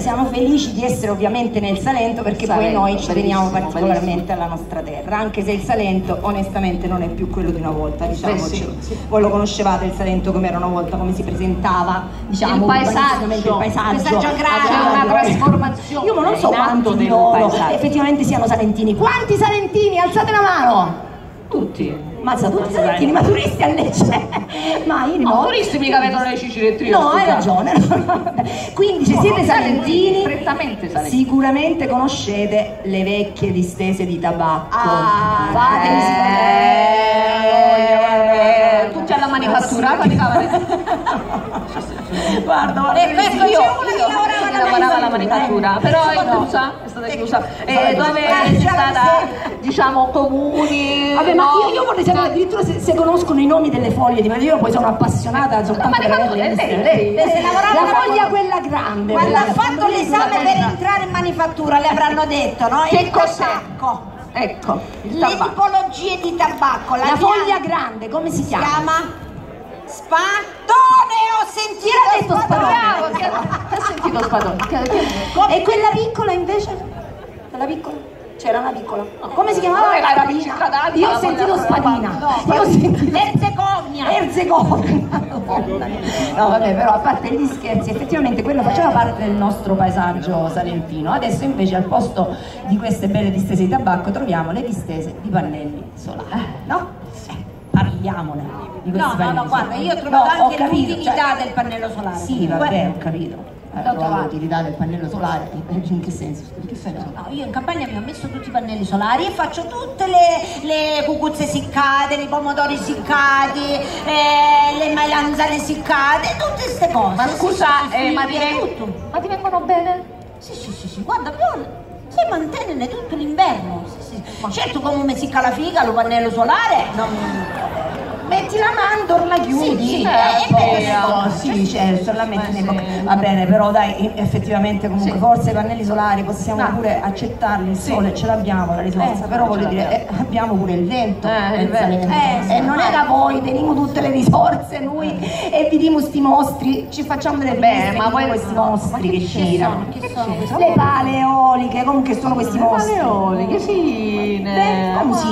siamo felici di essere ovviamente nel Salento, perché poi noi ci teniamo particolarmente alla nostra terra, anche se il Salento onestamente non è più quello di una volta, diciamoci. Voi lo conoscevate il Salento come era una volta, come si presentava, diciamo, il paesaggio agrario, una trasformazione. Io non so quanti di loro effettivamente siano salentini. Quanti salentini? Alzate la mano! Tutti. Mazza, tutti salentini, ma turisti a Lecce? Ma io no, turisti mica vedono le cicirettrie. No, hai ragione. Quindi se siete salentini, sicuramente conoscete le vecchie distese di tabacco. Ah, fate tutti alla manifattura. Guarda, io lavoravo alla manifattura, però è stata chiusa, dove c'è stata, diciamo, comuni. Vabbè, ma io vorrei sapere addirittura se conoscono i nomi delle foglie, perché io poi sono appassionata soltanto per le foglie. La foglia quella grande. Quando ha fatto l'esame per entrare in manifattura le avranno detto, no? Che cos'è? Ecco, le tipologie di tabacco. La foglia grande, come si chiama? Si chiama spadone, ho sentito spadone. E quella piccola invece? Quella piccola? C'era una piccola. Come si chiamava? Io ho sentito spadina. Io ho sentito Erzegovina. No, vabbè, però a parte gli scherzi, effettivamente quello faceva parte del nostro paesaggio salentino. Adesso invece al posto di queste belle distese di tabacco troviamo le distese di pannelli solari, no? Parliamone. No, guarda, io ho trovato anche l'utilità del pannello solare. Sì, vabbè, ho capito. L'utilità del pannello solare, in che senso? No, io in campagna mi ho messo tutti i pannelli solari e faccio tutte le cucuzze siccate, i pomodori siccati, le melanzane siccate, tutte queste cose. Ma scusa, ma ti vengono bene? Sì, guarda, si mantiene tutto l'inverno. Certo, come sicca la figa, lo pannello solare, metti la mandorla, chiudi, certo, la metti nei bocca. Va bene, però dai, effettivamente comunque forse i pannelli solari possiamo pure accettarli, il sole ce l'abbiamo la risorsa, però voglio dire, abbiamo pure il vento, e non è da voi, teniamo tutte le risorse noi e vi dimo sti mostri, ci facciamo delle belle, ma poi questi mostri che girano, le pale eoliche, comunque sono questi mostri. Le pale eoliche,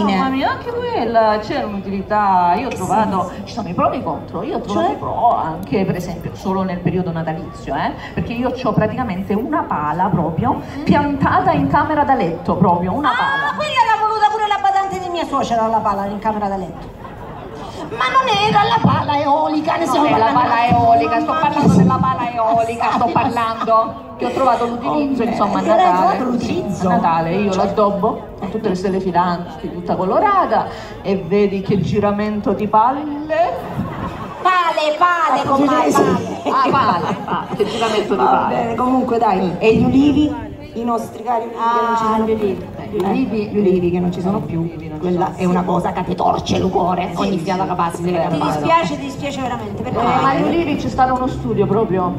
mamma mia, anche quella c'era un'utilità, io ho trovato, ci sono i pro e i contro, io ho trovato i pro anche per esempio solo nel periodo natalizio, perché io ho praticamente una pala proprio piantata in camera da letto, proprio una pala. Ah, quella l'ha voluta pure la badante di mia suocera, la pala in camera da letto. Ma non era la pala eolica, ne stiamo parlando. La pala eolica, sto parlando della pala eolica, sto parlando che ho trovato l'utilizzo, insomma, a Natale io lo addobbo con tutte le stelle filanti, tutta colorata, e vedi che giramento di pale con pale, che giramento di pale. Bene, comunque dai, e gli ulivi? I nostri cari ulivi che non ci sono più, quella è una cosa che ti torce il cuore ogni fiata capace. Ti dispiace veramente, perché agli ulivi c'è stato uno studio proprio,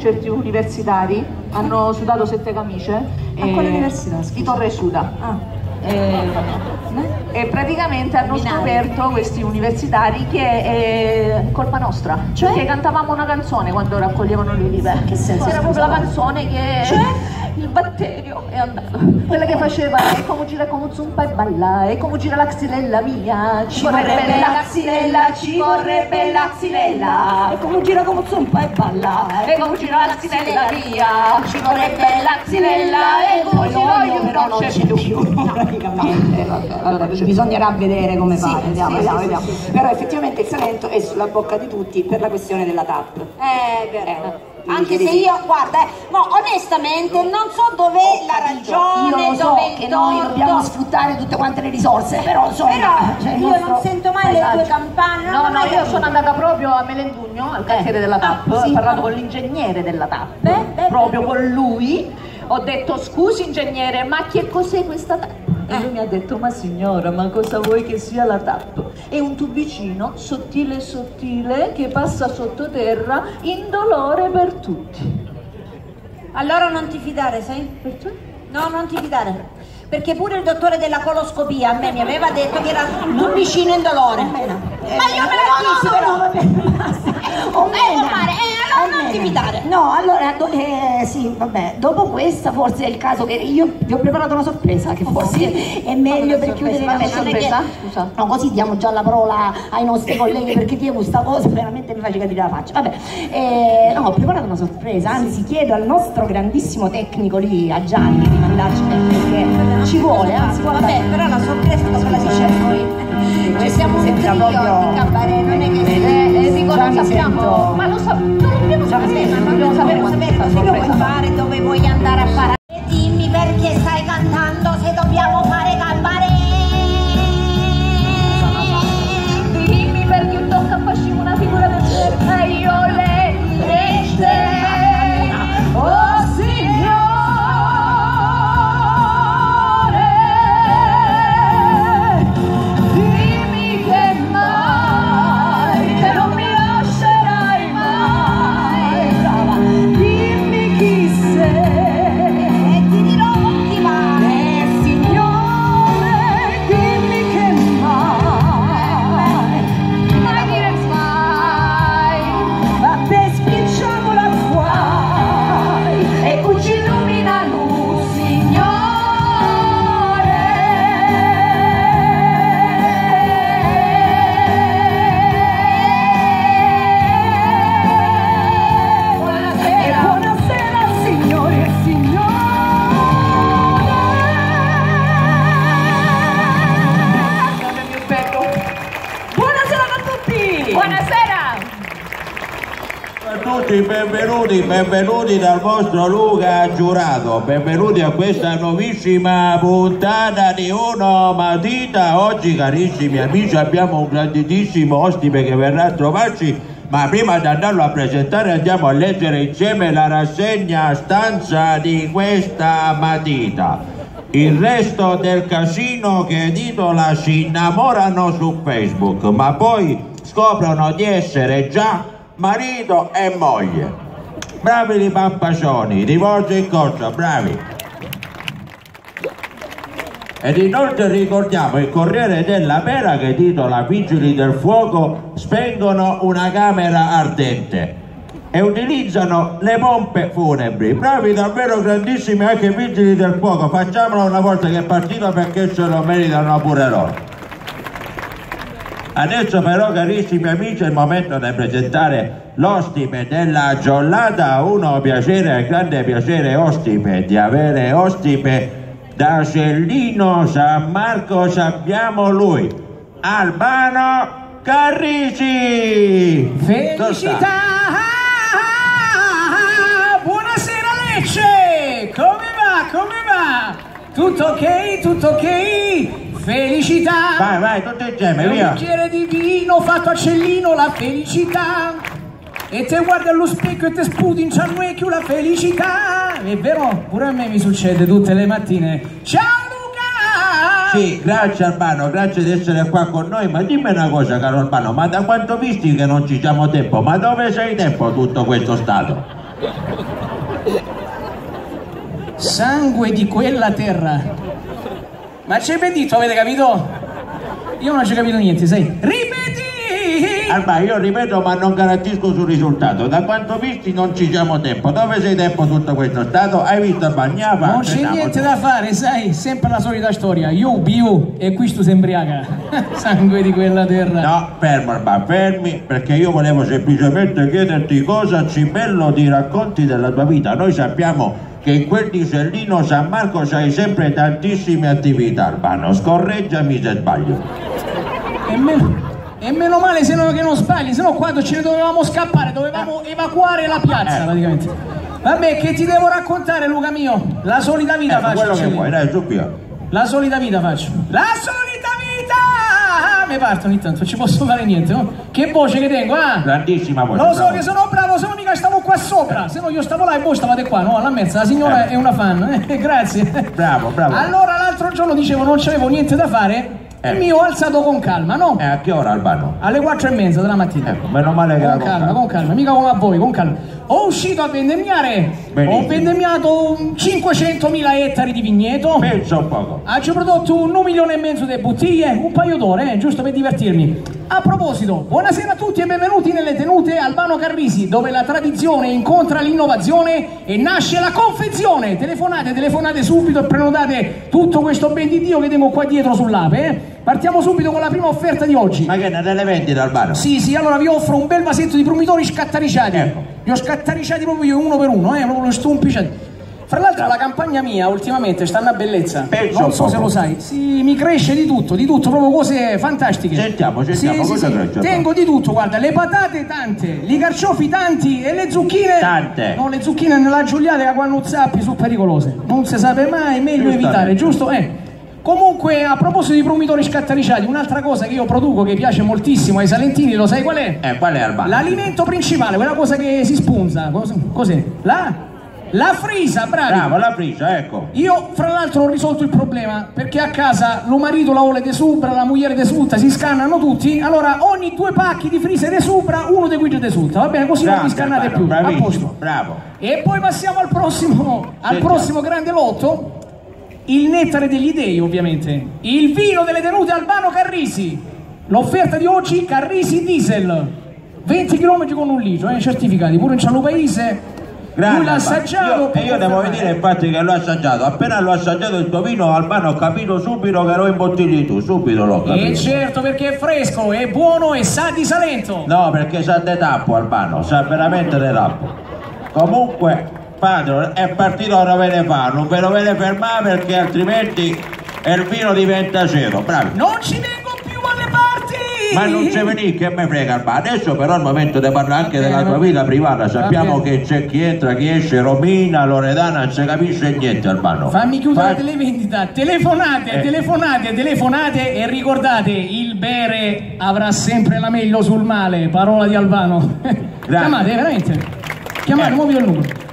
certi universitari hanno sudato 7 camicie a quale università? Di Torre Suda. E praticamente hanno scoperto questi universitari che è colpa nostra, cioè che cantavamo una canzone quando raccoglievano le ulive, che senso? Era proprio la canzone che il batterio è andato, quella che faceva è come gira come zumpa e balla, è come gira la xilella mia, ci vorrebbe la xilella, ci vorrebbe la xilella, è come gira come zumpa e balla, è come gira la xilella mia, ci vorrebbe la xilella, e poi voglio però non c'è più. Bisognerà vedere come fa, vediamo. Però effettivamente il Salento è sulla bocca di tutti per la questione della TAP. Vero. Anche se io, guarda, no, onestamente non so dove la ragione, io lo so che noi dobbiamo sfruttare tutte quante le risorse, però insomma, io non sento mai le tue campane. No, io sono andata proprio a Melendugno, al cantiere della TAP, ho parlato con l'ingegnere della TAP, proprio con lui, ho detto scusi ingegnere, ma che cos'è questa TAP? E lui mi ha detto, ma signora, ma cosa vuoi che sia la TAP? È un tubicino sottile sottile che passa sottoterra, indolore per tutti. Allora non ti fidare, sai? Perché? No, non ti fidare, perché pure il dottore della coloscopia a me mi aveva detto che era un tubicino indolore. Ma io me la chiedo, però. O meno. non limitare. No, allora, sì, vabbè, dopo questa forse è il caso che io vi ho preparato una sorpresa che forse è meglio per chiudere la sorpresa. Scusa. No, così diamo già la parola ai nostri colleghi perché chiedo questa cosa veramente mi fa cadere la faccia. Vabbè, no, ho preparato una sorpresa, anzi chiedo al nostro grandissimo tecnico lì, a Gianni, di mandarci perché ci vuole, anzi guarda. Vabbè, però la sorpresa è quella che c'è noi. Ci siamo un trio di cabaret, non è che non sappiamo, ma non dobbiamo sapere, ma dobbiamo sapere cosa vuoi fare, dove vuoi andare a parare. Dimmi perché stai cantando se dobbiamo fare cabaret. Dimmi perché un tocca facciamo una figura del cerca io le te. Oh signore! Benvenuti, benvenuti dal vostro Luca Giurato, benvenuti a questa nuovissima puntata di Uno Mattina. Oggi, carissimi amici, abbiamo un grandissimo ospite che verrà a trovarci, ma prima di andarlo a presentare andiamo a leggere insieme la rassegna stanza di questa matita. Il resto del casino che titola si innamorano su Facebook, ma poi scoprono di essere già marito e moglie. Bravi i pampasoni, divorzio in corso, bravi. Ed inoltre ricordiamo il Corriere della Pera che titola Vigili del fuoco spengono una camera ardente e utilizzano le pompe funebri. Bravi davvero, grandissimi anche i vigili del fuoco, facciamolo una volta che è partito perché se lo meritano pure loro. Adesso però, carissimi amici, è il momento di presentare l'ospite della giornata. Uno piacere, grande piacere ospite, di avere ospite da Cellino San Marco, sappiamo lui, Al Bano Carrisi! Felicità! Buonasera Lecce! Come va? Come va? Tutto ok? Tutto ok? Felicità! Vai, vai, tutte insieme, via! Un bicchiere di vino fatto a Cellino, la felicità! E te guardi allo specchio e te sputi in ciannecchio, la felicità! È vero, pure a me mi succede tutte le mattine. Ciao Luca! Sì, grazie Albano, grazie di essere qua con noi, ma dimmi una cosa, caro Albano, ma da quanto visti che non ci siamo tempo? Ma dove sei tempo tutto questo stato? Sangue di quella terra! Ma c'è pentito, avete capito? Io non ci ho capito niente, sai? Ripeti! Alba, io ripeto ma non garantisco sul risultato. Da quanto visti non ci siamo tempo. Dove sei tempo tutto questo stato? Hai visto Alba? Non c'è niente da fare, sai? Sempre la solita storia. Io biu e qui tu sei embriaca. Sangue di quella terra. No, fermo Alba, fermi, perché io volevo semplicemente chiederti cosa ci bello ti racconti della tua vita. Noi sappiamo che in quel di Cellino San Marco c'hai sempre tantissime attività, Albano, scorreggiami se sbaglio. E meno male se no che non sbagli, se no quando ce ne dovevamo scappare, dovevamo evacuare la piazza praticamente. Vabbè, che ti devo raccontare Luca mio? La solita vita faccio. Quello che vuoi, dai, subito. La solita vita faccio. La solita vita! Mi parto ogni tanto, non ci posso fare niente, no? Che voce che tengo, ah! Grandissima voce. Lo so bravo. Che sono bravo, sono mica stavo qua sopra, se no io stavo là e voi stavate qua, no? Alla mezza, la signora è una fan, grazie. Bravo, bravo. Allora l'altro giorno dicevo non c'avevo niente da fare, mi ho alzato con calma, no? A che ora Albano? Alle 4:30 della mattina. Meno male che con calma, con calma, mica come a voi, con calma. ho uscito a vendemmiare. Benissimo. Ho vendemmiato 500.000 ettari di vigneto. Penso un poco. Ho prodotto 1,5 milioni di bottiglie, un paio d'ore, giusto per divertirmi. A proposito, buonasera a tutti e benvenuti nelle tenute Al Bano Carrisi, dove la tradizione incontra l'innovazione e nasce la confezione. Telefonate subito e prenotate tutto questo ben di Dio che tengo qua dietro sull'ape, Partiamo subito con la prima offerta di oggi. Ma che è una vendita al bar? Sì, sì, allora vi offro un bel vasetto di promitori scattariciati. Ecco. Li ho scattariciati proprio io, uno per uno, proprio stumpiciati. Fra l'altro la campagna mia ultimamente sta una bellezza, non so se lo sai. Sì, mi cresce di tutto, proprio cose fantastiche. Sentiamo, sì, cosa cresce? Sì. Tengo di tutto, guarda, le patate tante, i carciofi tanti e le zucchine... Tante! No, le zucchine nella giuliata che quando zappi sono pericolose, non si sa mai, è meglio evitare, giusto? Comunque, a proposito di promitori scattariciati, un'altra cosa che io produco che piace moltissimo ai salentini, lo sai qual è? Qual è, Albano? L'alimento principale, quella cosa che si spunza, cos'è? La frisa, bravo, la frisa, ecco. Io fra l'altro ho risolto il problema, perché a casa lo marito la vuole de supra, la moglie de sutta, si scannano tutti. Allora ogni due pacchi di frisa de supra, uno de guigia de sutta, va bene? Così non vi scannate più, a posto. Bravo. E poi passiamo al prossimo, grande lotto. Il nettare degli dei, ovviamente. Il vino delle tenute Al Bano Carrisi. L'offerta di oggi, Carrisi Diesel, 20 km con un litro, certificati, pure in Ciallo Paese. Lui l'ha assaggiato e io devo vedere infatti che l'ho assaggiato. Appena l'ho assaggiato il tuo vino, Albano, ho capito subito che l'ho imbottiglito, subito l'ho capito. E certo, perché è fresco, è buono e sa di Salento. No, perché sa di tappo, Albano, sa veramente di tappo. Comunque, padre, è partito a rovene fa, non ve lo vede fermare perché altrimenti il vino diventa cero, bravi. Non ci vengo più alle parti! Ma non c'è venire che me frega, ma adesso però è il momento di parlare anche della tua vita privata. Sappiamo che c'è chi entra, chi esce, Romina, Loredana, non si capisce niente, Albano. Fammi chiudere la televendita, telefonate e ricordate, il bere avrà sempre la meglio sul male, parola di Albano. Chiamate, veramente, chiamate, muovi il numero.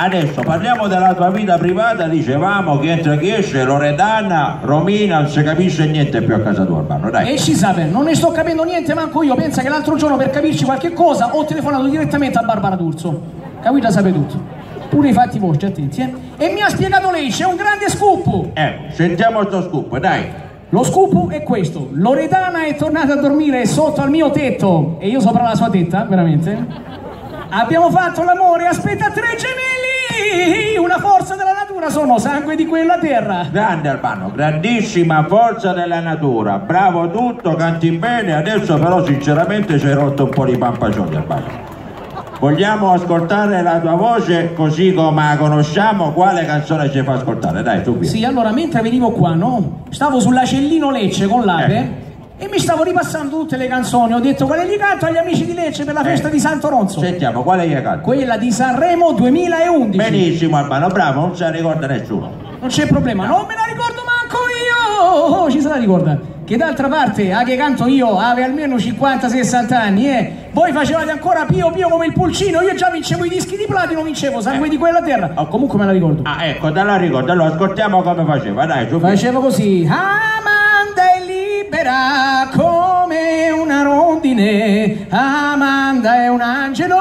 Adesso parliamo della tua vita privata, dicevamo che entra chi esce, Loredana, Romina, non si capisce niente più a casa tua, Albano, dai. E ci sa, non ne sto capendo niente manco io, pensa che l'altro giorno per capirci qualche cosa ho telefonato direttamente a Barbara D'Urso, capita sape tutto, pure i fatti vostri, attenti, e mi ha spiegato lei, c'è un grande scoop. Sentiamo il tuo scoop, dai. Lo scoop è questo, Loredana è tornata a dormire sotto al mio tetto e io sopra la sua tetta, veramente. Abbiamo fatto l'amore, aspetta 3 gemelli! Una forza della natura, sono sangue di quella terra. Grande Albano, grandissima forza della natura, bravo tutto, canti bene. Adesso però sinceramente c'hai rotto un po' di pampagioni, Albano. Vogliamo ascoltare la tua voce così come la conosciamo? Quale canzone ci fa ascoltare? Dai, tu qui. Sì, allora mentre venivo qua, no? Stavo sulla Cellino Lecce con l'ape e mi stavo ripassando tutte le canzoni, ho detto quale gli canto agli amici di Lecce per la festa di Santo Ronzo. Sentiamo, quale gli canto? Quella di Sanremo 2011. Benissimo Albano, bravo, non se la ricorda nessuno. Non c'è problema, no. Non me la ricordo manco io, ci se la ricorda. Che d'altra parte, a che canto io, avevo almeno 50-60 anni, Voi facevate ancora pio pio come il pulcino, io già vincevo i dischi di platino, vincevo sangue di quella terra. Comunque me la ricordo. Ecco, te la ricordo, allora ascoltiamo come faceva, dai, giù. Facevo così, libera come una rondine, Amanda è un angelo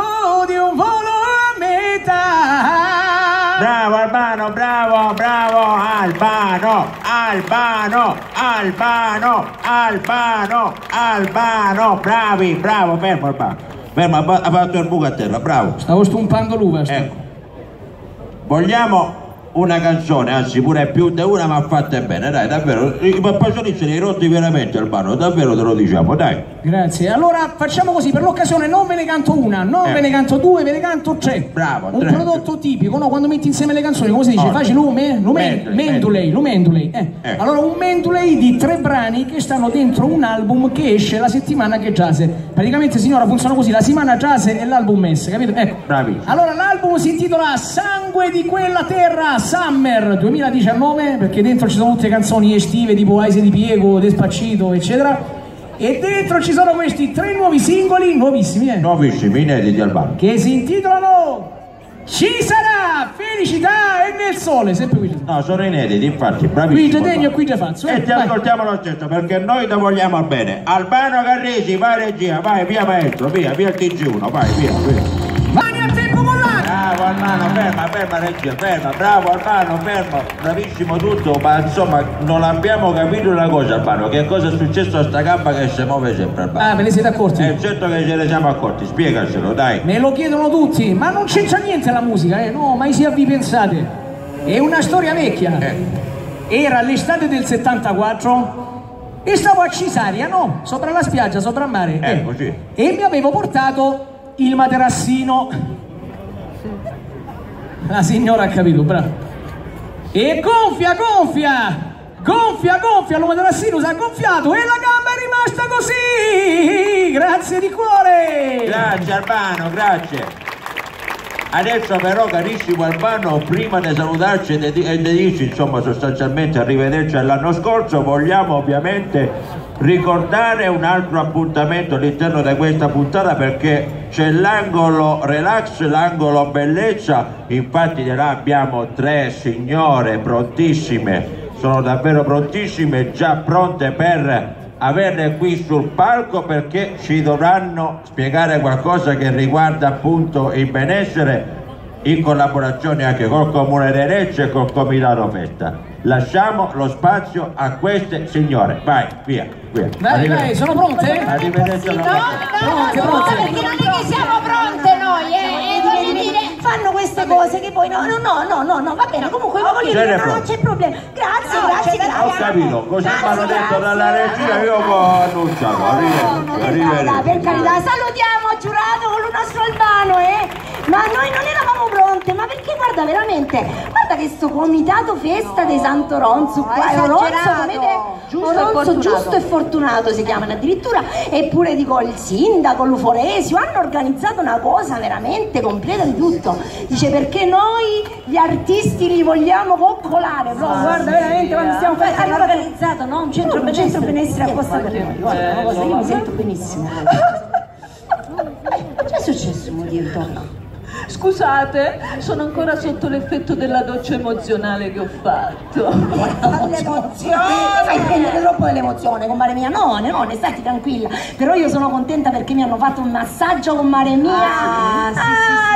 di un volo a metà. Bravo Albano, bravo, bravo Albano, Albano, Albano, Albano, Albano, bravi, bravo, fermo Albano, fermo, ha fatto il buco a terra, bravo. Stavo stumpando l'uva, ecco. Vogliamo una canzone, anzi pure più di una, ma fatta bene, dai, davvero, i pampagioni se li hai rotti veramente, Albano, davvero te lo diciamo, dai. Grazie, allora facciamo così, per l'occasione non ve ne canto una, non ve ne canto due, ve ne canto 3. Bravo, un 3. Prodotto tipico, no, quando metti insieme le canzoni, come si dice, faci Menduley. Allora un Menduley di 3 brani che stanno dentro un album che esce la settimana che giace. Praticamente, signora, funziona così, la settimana giace e l'album messe, capito? Bravi. Allora l'album si intitola Sangue di quella terra, Summer 2019, perché dentro ci sono tutte canzoni estive tipo Aise di Piego, Despacito, eccetera, e dentro ci sono questi 3 nuovi singoli, nuovissimi, nuovissimi, inediti al bar, che si intitolano Ci sarà felicità e nel sole, sempre qui. No, sono inediti, infatti, bravissimo. Qui c'è Degno e qui c'è Fazzo. E ti ascoltiamo lo stesso, perché noi ti vogliamo bene. Al Bano Carrisi, vai regia, vai, via maestro, via, via il TG1, vai, via, via. Mani a te! Al Bano, ferma, Reggio, ferma, bravo Al Bano, fermo, bravissimo tutto, ma insomma non abbiamo capito una cosa Al Bano, che cosa è successo a sta gamba che si muove sempre Al Bano? Ah, ve ne siete accorti? Certo che ce ne siamo accorti, spiegacelo, dai. Me lo chiedono tutti, ma non c'entra niente la musica, no, ma sia vi pensate, è una storia vecchia. Era l'estate del 74 e stavo a Cisaria, no? Sopra la spiaggia, sopra il mare. Così. E mi avevo portato il materassino. La signora ha capito, bravo. E gonfia, lo materassino si è gonfiato e la gamba è rimasta così. Grazie di cuore. Grazie Al Bano, grazie. Adesso però, carissimo Al Bano, prima di salutarci e di dirci insomma sostanzialmente arrivederci all'anno scorso, vogliamo ovviamente ricordare un altro appuntamento all'interno di questa puntata, perché c'è l'angolo relax, l'angolo bellezza. Infatti di là abbiamo tre signore prontissime, sono davvero prontissime, già pronte per averle qui sul palco, perché ci dovranno spiegare qualcosa che riguarda appunto il benessere in collaborazione anche col Comune di Lecce e col Comitato Festa. Lasciamo lo spazio a queste signore. Vai, via. Vai, sono pronte? Arrivederci. No, perché non è che siamo pronte noi, voglio dire, fanno queste cose che poi no, va bene, comunque voglio dire, non c'è problema. Grazie. Ho capito, cosa mi hanno detto dalla regia, io annunciavo. Arrivederci. Per carità, salutiamo Giurato con il nostro Al Bano, ma noi non eravamo pronte, ma perché guarda veramente, guarda che sto Comitato Festa dei Santo Ronzo qua, Ronzo Giusto e Fortunato si chiamano addirittura, eppure dico il sindaco, l'Uforesio, hanno organizzato una cosa veramente completa di tutto, dice perché noi gli artisti li vogliamo coccolare, guarda veramente quando stiamo facendo, hanno organizzato un centro benessere apposta per noi, guarda una cosa, io mi sento benissimo. Cos'è successo Murielto? Scusate, sono ancora sotto l'effetto della doccia emozionale che ho fatto. Fai prendere troppo dell'emozione, compare mia. No, stai tranquilla. Però io sono contenta perché mi hanno fatto un massaggio, compare mia.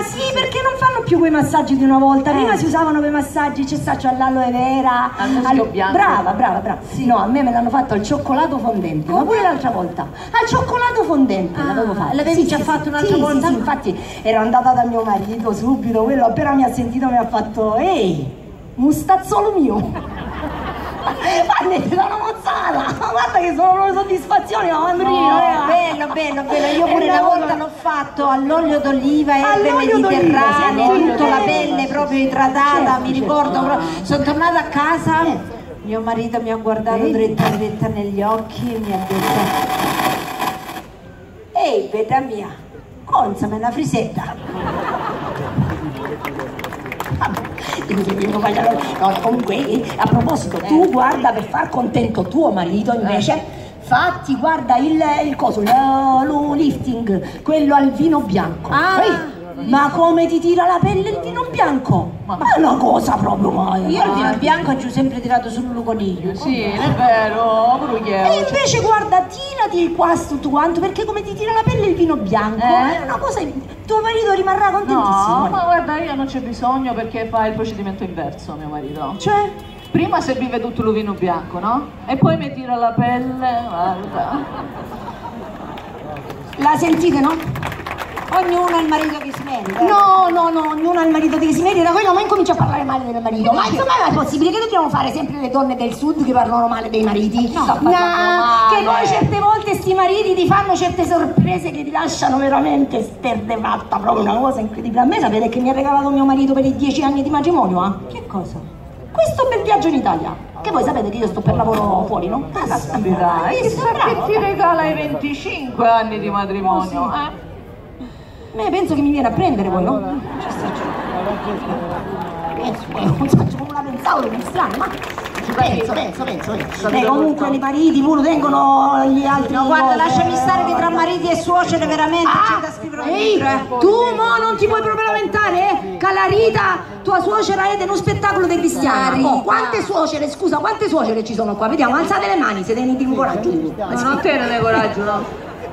Sì, perché non fanno più quei massaggi di una volta. Prima si usavano quei massaggi, c'è stato all'aloe vera, al bianco. Brava. Sì. No, a me me l'hanno fatto al cioccolato fondente, ma pure l'altra volta. Al cioccolato fondente l'avevo fatto. L'avevi già fatto un'altra volta? Sì, infatti ero andata da mio marito. Subito, quello appena mi ha sentito mi ha fatto ehi, mustazzolo mio, guardate, sono mozzata, guarda che sono una soddisfazione, bello, io pure una volta l'ho fatto all'olio d'oliva, erbe mediterranee, tutta la pelle proprio idratata, mi ricordo, sono tornata a casa, mio marito mi ha guardato dritta negli occhi e mi ha detto ehi, beta mia, consame una frisetta. No, comunque, a proposito, tu guarda, per far contento tuo marito invece fatti guarda il coso, lo lifting, quello al vino bianco. Ma come ti tira la pelle il vino bianco? Ma è una cosa proprio mai. Io il vino bianco ci ho sempre tirato sul coniglio. Sì, è vero, E invece guarda, tirati qua tutto quanto, perché come ti tira la pelle il vino bianco? È una cosa. Tuo marito rimarrà contentissimo. No, ma guarda, io non c'è bisogno perché fa il procedimento inverso, mio marito. Cioè? Prima si beve tutto il vino bianco, no? E poi mi tira la pelle, guarda. La sentite, no? Ognuno ha il marito che si merita. No, ognuno ha il marito che si merita, quello non incomincia a parlare male del marito. Ma insomma è possibile che dobbiamo fare sempre le donne del sud che parlano male dei mariti? Che poi certe volte sti mariti ti fanno certe sorprese che ti lasciano veramente sterdefatta, proprio una cosa incredibile. A me sapete che mi ha regalato mio marito per i 10 anni di matrimonio? Che cosa? Questo bel viaggio in Italia. Che voi sapete che io sto per lavoro fuori, no? Caspita, chissà che ti regala i 25 anni di matrimonio, penso che mi viene a prendere voi, no? Non la pensavo, che strano, ma penso. Beh, comunque i mariti pure tengono gli altri. No, guarda, lasciami stare che tra mariti e suocere veramente c'è da scrivere un libro. Tu mo non ti puoi proprio lamentare, Calarita, tua suocera è in uno spettacolo dei cristiani. Quante suocere, scusa, quante suocere ci sono qua? Vediamo, alzate le mani, siete in coraggio. No, te non hai coraggio, no.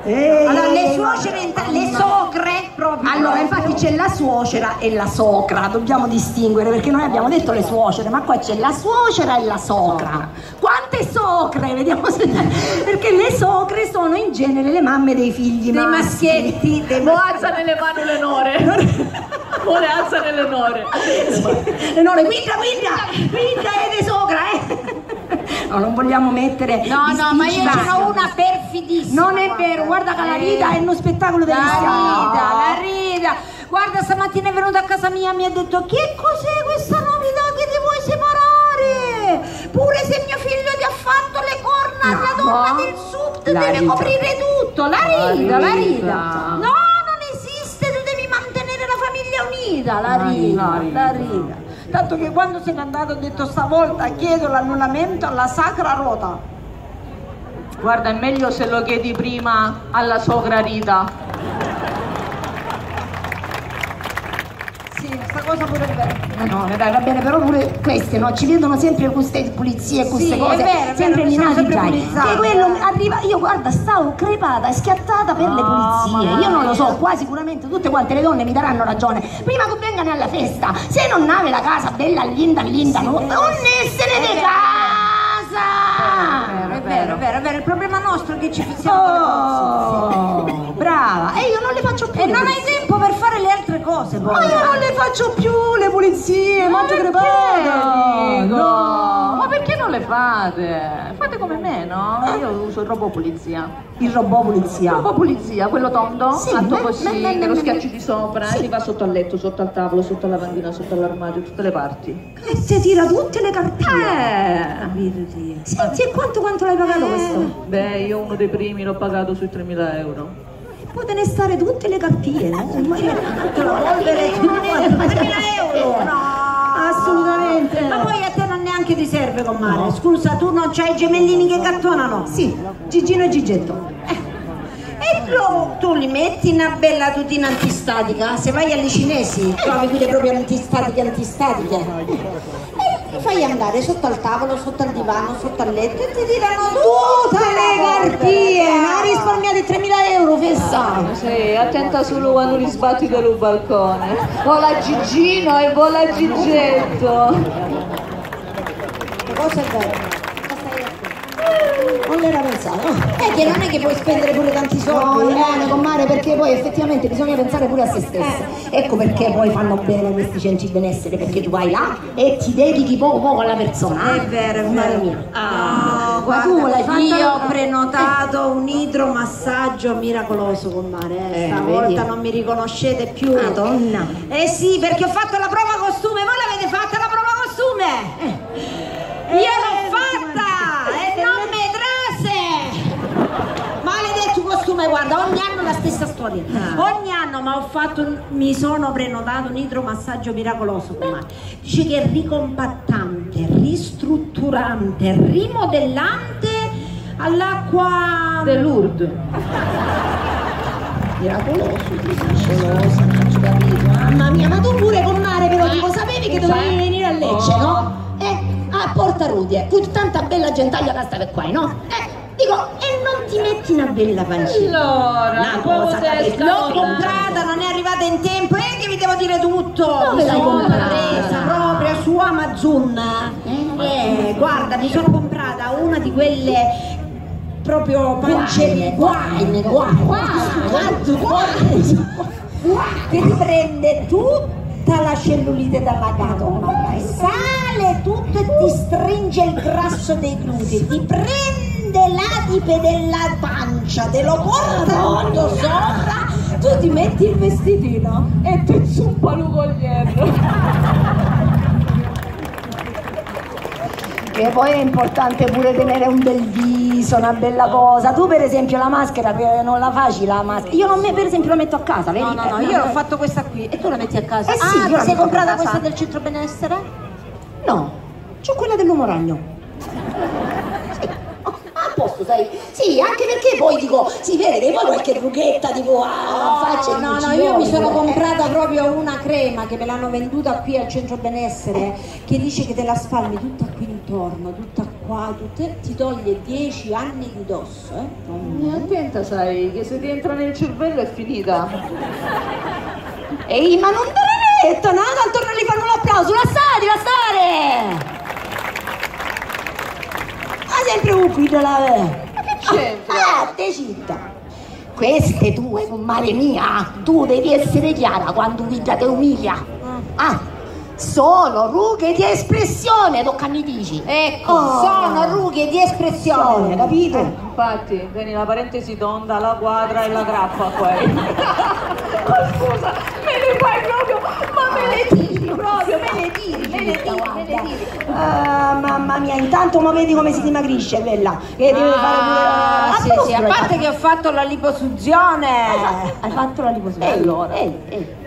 Allora, le suocere, le socre proprio. Allora, infatti c'è la suocera e la socra, dobbiamo distinguere, perché noi abbiamo detto le suocere, ma qua c'è la suocera e la socra. Quante socre? Vediamo se... Perché le socre sono in genere le mamme dei figli maschietti. Mo alza nelle mani le nore. O le alza nelle nore. Le nore, guida e sogra, eh! No, non vogliamo mettere. No, no, ma io c'ero una perfidissima. Non è vero, guarda che la Rita è uno spettacolo della la Rita. Guarda, stamattina è venuta a casa mia e mi ha detto: che cos'è questa novità che ti vuoi separare? Pure se mio figlio ti ha fatto le corna alla donna del sud, deve coprire tutto. La Rita. No! La Rita. Tanto che quando se n'è andato ho detto: stavolta chiedo l'annullamento alla sacra rota. Guarda, è meglio se lo chiedi prima alla sogra Rita. Sì, sta cosa pure è vera. No, dai, va bene, però pure queste, no? Ci vedono sempre queste pulizie e queste cose, è vero, sempre minati già. E quello arriva, io guarda, stavo crepata e schiattata per le pulizie. Io non lo so, qua sicuramente tutte quante le donne mi daranno ragione. Prima che vengano alla festa, se non nave la casa bella, linda, non essere di casa! È vero, il problema nostro è che ci fissiamo le cose. Brava, e io non le faccio più. E non hai tempo per fare le altre cose, poi. Ma io non le faccio più le pulizie, mangio crepate. No, ma perché non le fate? Fate come me, no? Io uso il robot pulizia. Il robot pulizia? Il robot pulizia, quello tondo, fatto così, che lo schiacci di sopra e ti va sotto al letto, sotto al tavolo, sotto alla lavandina, sotto all'armadio, tutte le parti. E si tira tutte le cartine. Senti, e quanto l'hai pagato questo? Beh, io uno dei primi l'ho pagato sui 3.000 euro. E poi te ne stare tutte le cartine, ma io te lo polvere 3.000 euro? No, assolutamente. Ma poi a te non neanche ti serve, comare. No. Scusa, tu non c'hai i gemellini che cattonano? Sì, Gigino e Gigetto. E loro, tu li metti una bella tutina antistatica. Se vai alle cinesi trovi quelle proprio antistatiche. Ti fai andare sotto al tavolo, sotto al divano, sotto al letto e ti tirano tutte le cartine. Ha risparmiato 3.000 euro, fessano. Sì, attenta solo quando li sbatti dal balcone. Vola Gigino e vola Gigetto. Che cosa è bella? Non l'era pensato. È che non è che puoi spendere pure tanti soldi, comare, perché poi effettivamente bisogna pensare pure a se stesse. Ecco perché poi fanno bene questi centri di benessere, perché tu vai là e ti dedichi poco alla persona. È vero, comare mia. Ma tu l'hai fatto? Io ho prenotato un idromassaggio miracoloso, comare. Stavolta non mi riconoscete più. Madonna. Eh sì, perché ho fatto la prova costume. Voi l'avete fatta la prova costume? Io l'ho fatta! Non me trasse! Maledetto costume, guarda, ogni anno la stessa storia. Ogni anno, ma mi sono prenotato un idromassaggio miracoloso. Dice che è ricompattante, ristrutturante, rimodellante all'acqua de Lourdes. Miracoloso, non ci capito. Mamma mia, ma tu pure con mare, però tipo, sapevi che dovevi venire a Lecce, no? A Porta Rudia, con tanta bella gentaglia che sta per qua, no? Dico, e non ti metti una bella pancina? Allora, una cosa che l'ho comprata, non è arrivata in tempo, e che vi devo dire tutto! Dove l'hai comprata? Presa proprio su Amazon. Guarda, mi sono comprata una di quelle proprio pancine. Che ti prende tutta la cellulite dalla Madonna e sale tutto e ti stringe il grasso dei glutei, ti prende l'adipe della pancia, te lo porta tutto sopra, tu ti metti il vestitino e ti zuppano con gli errori. E poi è importante pure tenere un bel viso, una bella cosa. Tu per esempio la maschera non la facci, la maschera. Io non me, per esempio la metto a casa, vedi? No, io l'ho fatto questa qui. E tu la metti a casa? Sì, ti sei comprata questa del centro benessere? No, c'ho quella dell'Uomo Ragno. Posto, sai? Sì, anche perché poi dico, si vede poi qualche trucchetta tipo faccia. No, io mi sono comprata proprio una crema che me l'hanno venduta qui al centro benessere, che dice che te la spalmi tutta qui intorno, tutta qui. qua, ti toglie 10 anni di dosso, eh? Attenta, sai, che se ti entra nel cervello è finita. Ehi, ma non dare retta, no? Tanto non gli fanno l'applauso, la stare! Ma sempre un qui la ve! Ma che c'entra? Ah, te città! Queste tue, madre mia, tu devi essere chiara quando vita te umilia. Ah! Sono rughe di espressione, toccami dici. Ecco, sono rughe di espressione, capito? Infatti, tieni la parentesi tonda, la quadra e la grappa qua. Ma scusa, me ne fai proprio, ma me le tiri. Mamma mia, intanto ma vedi come si dimagrisce quella. Che deve fare pure... sì, a parte che ho fatto la liposuzione. Esatto. Hai fatto la liposuzione. Allora.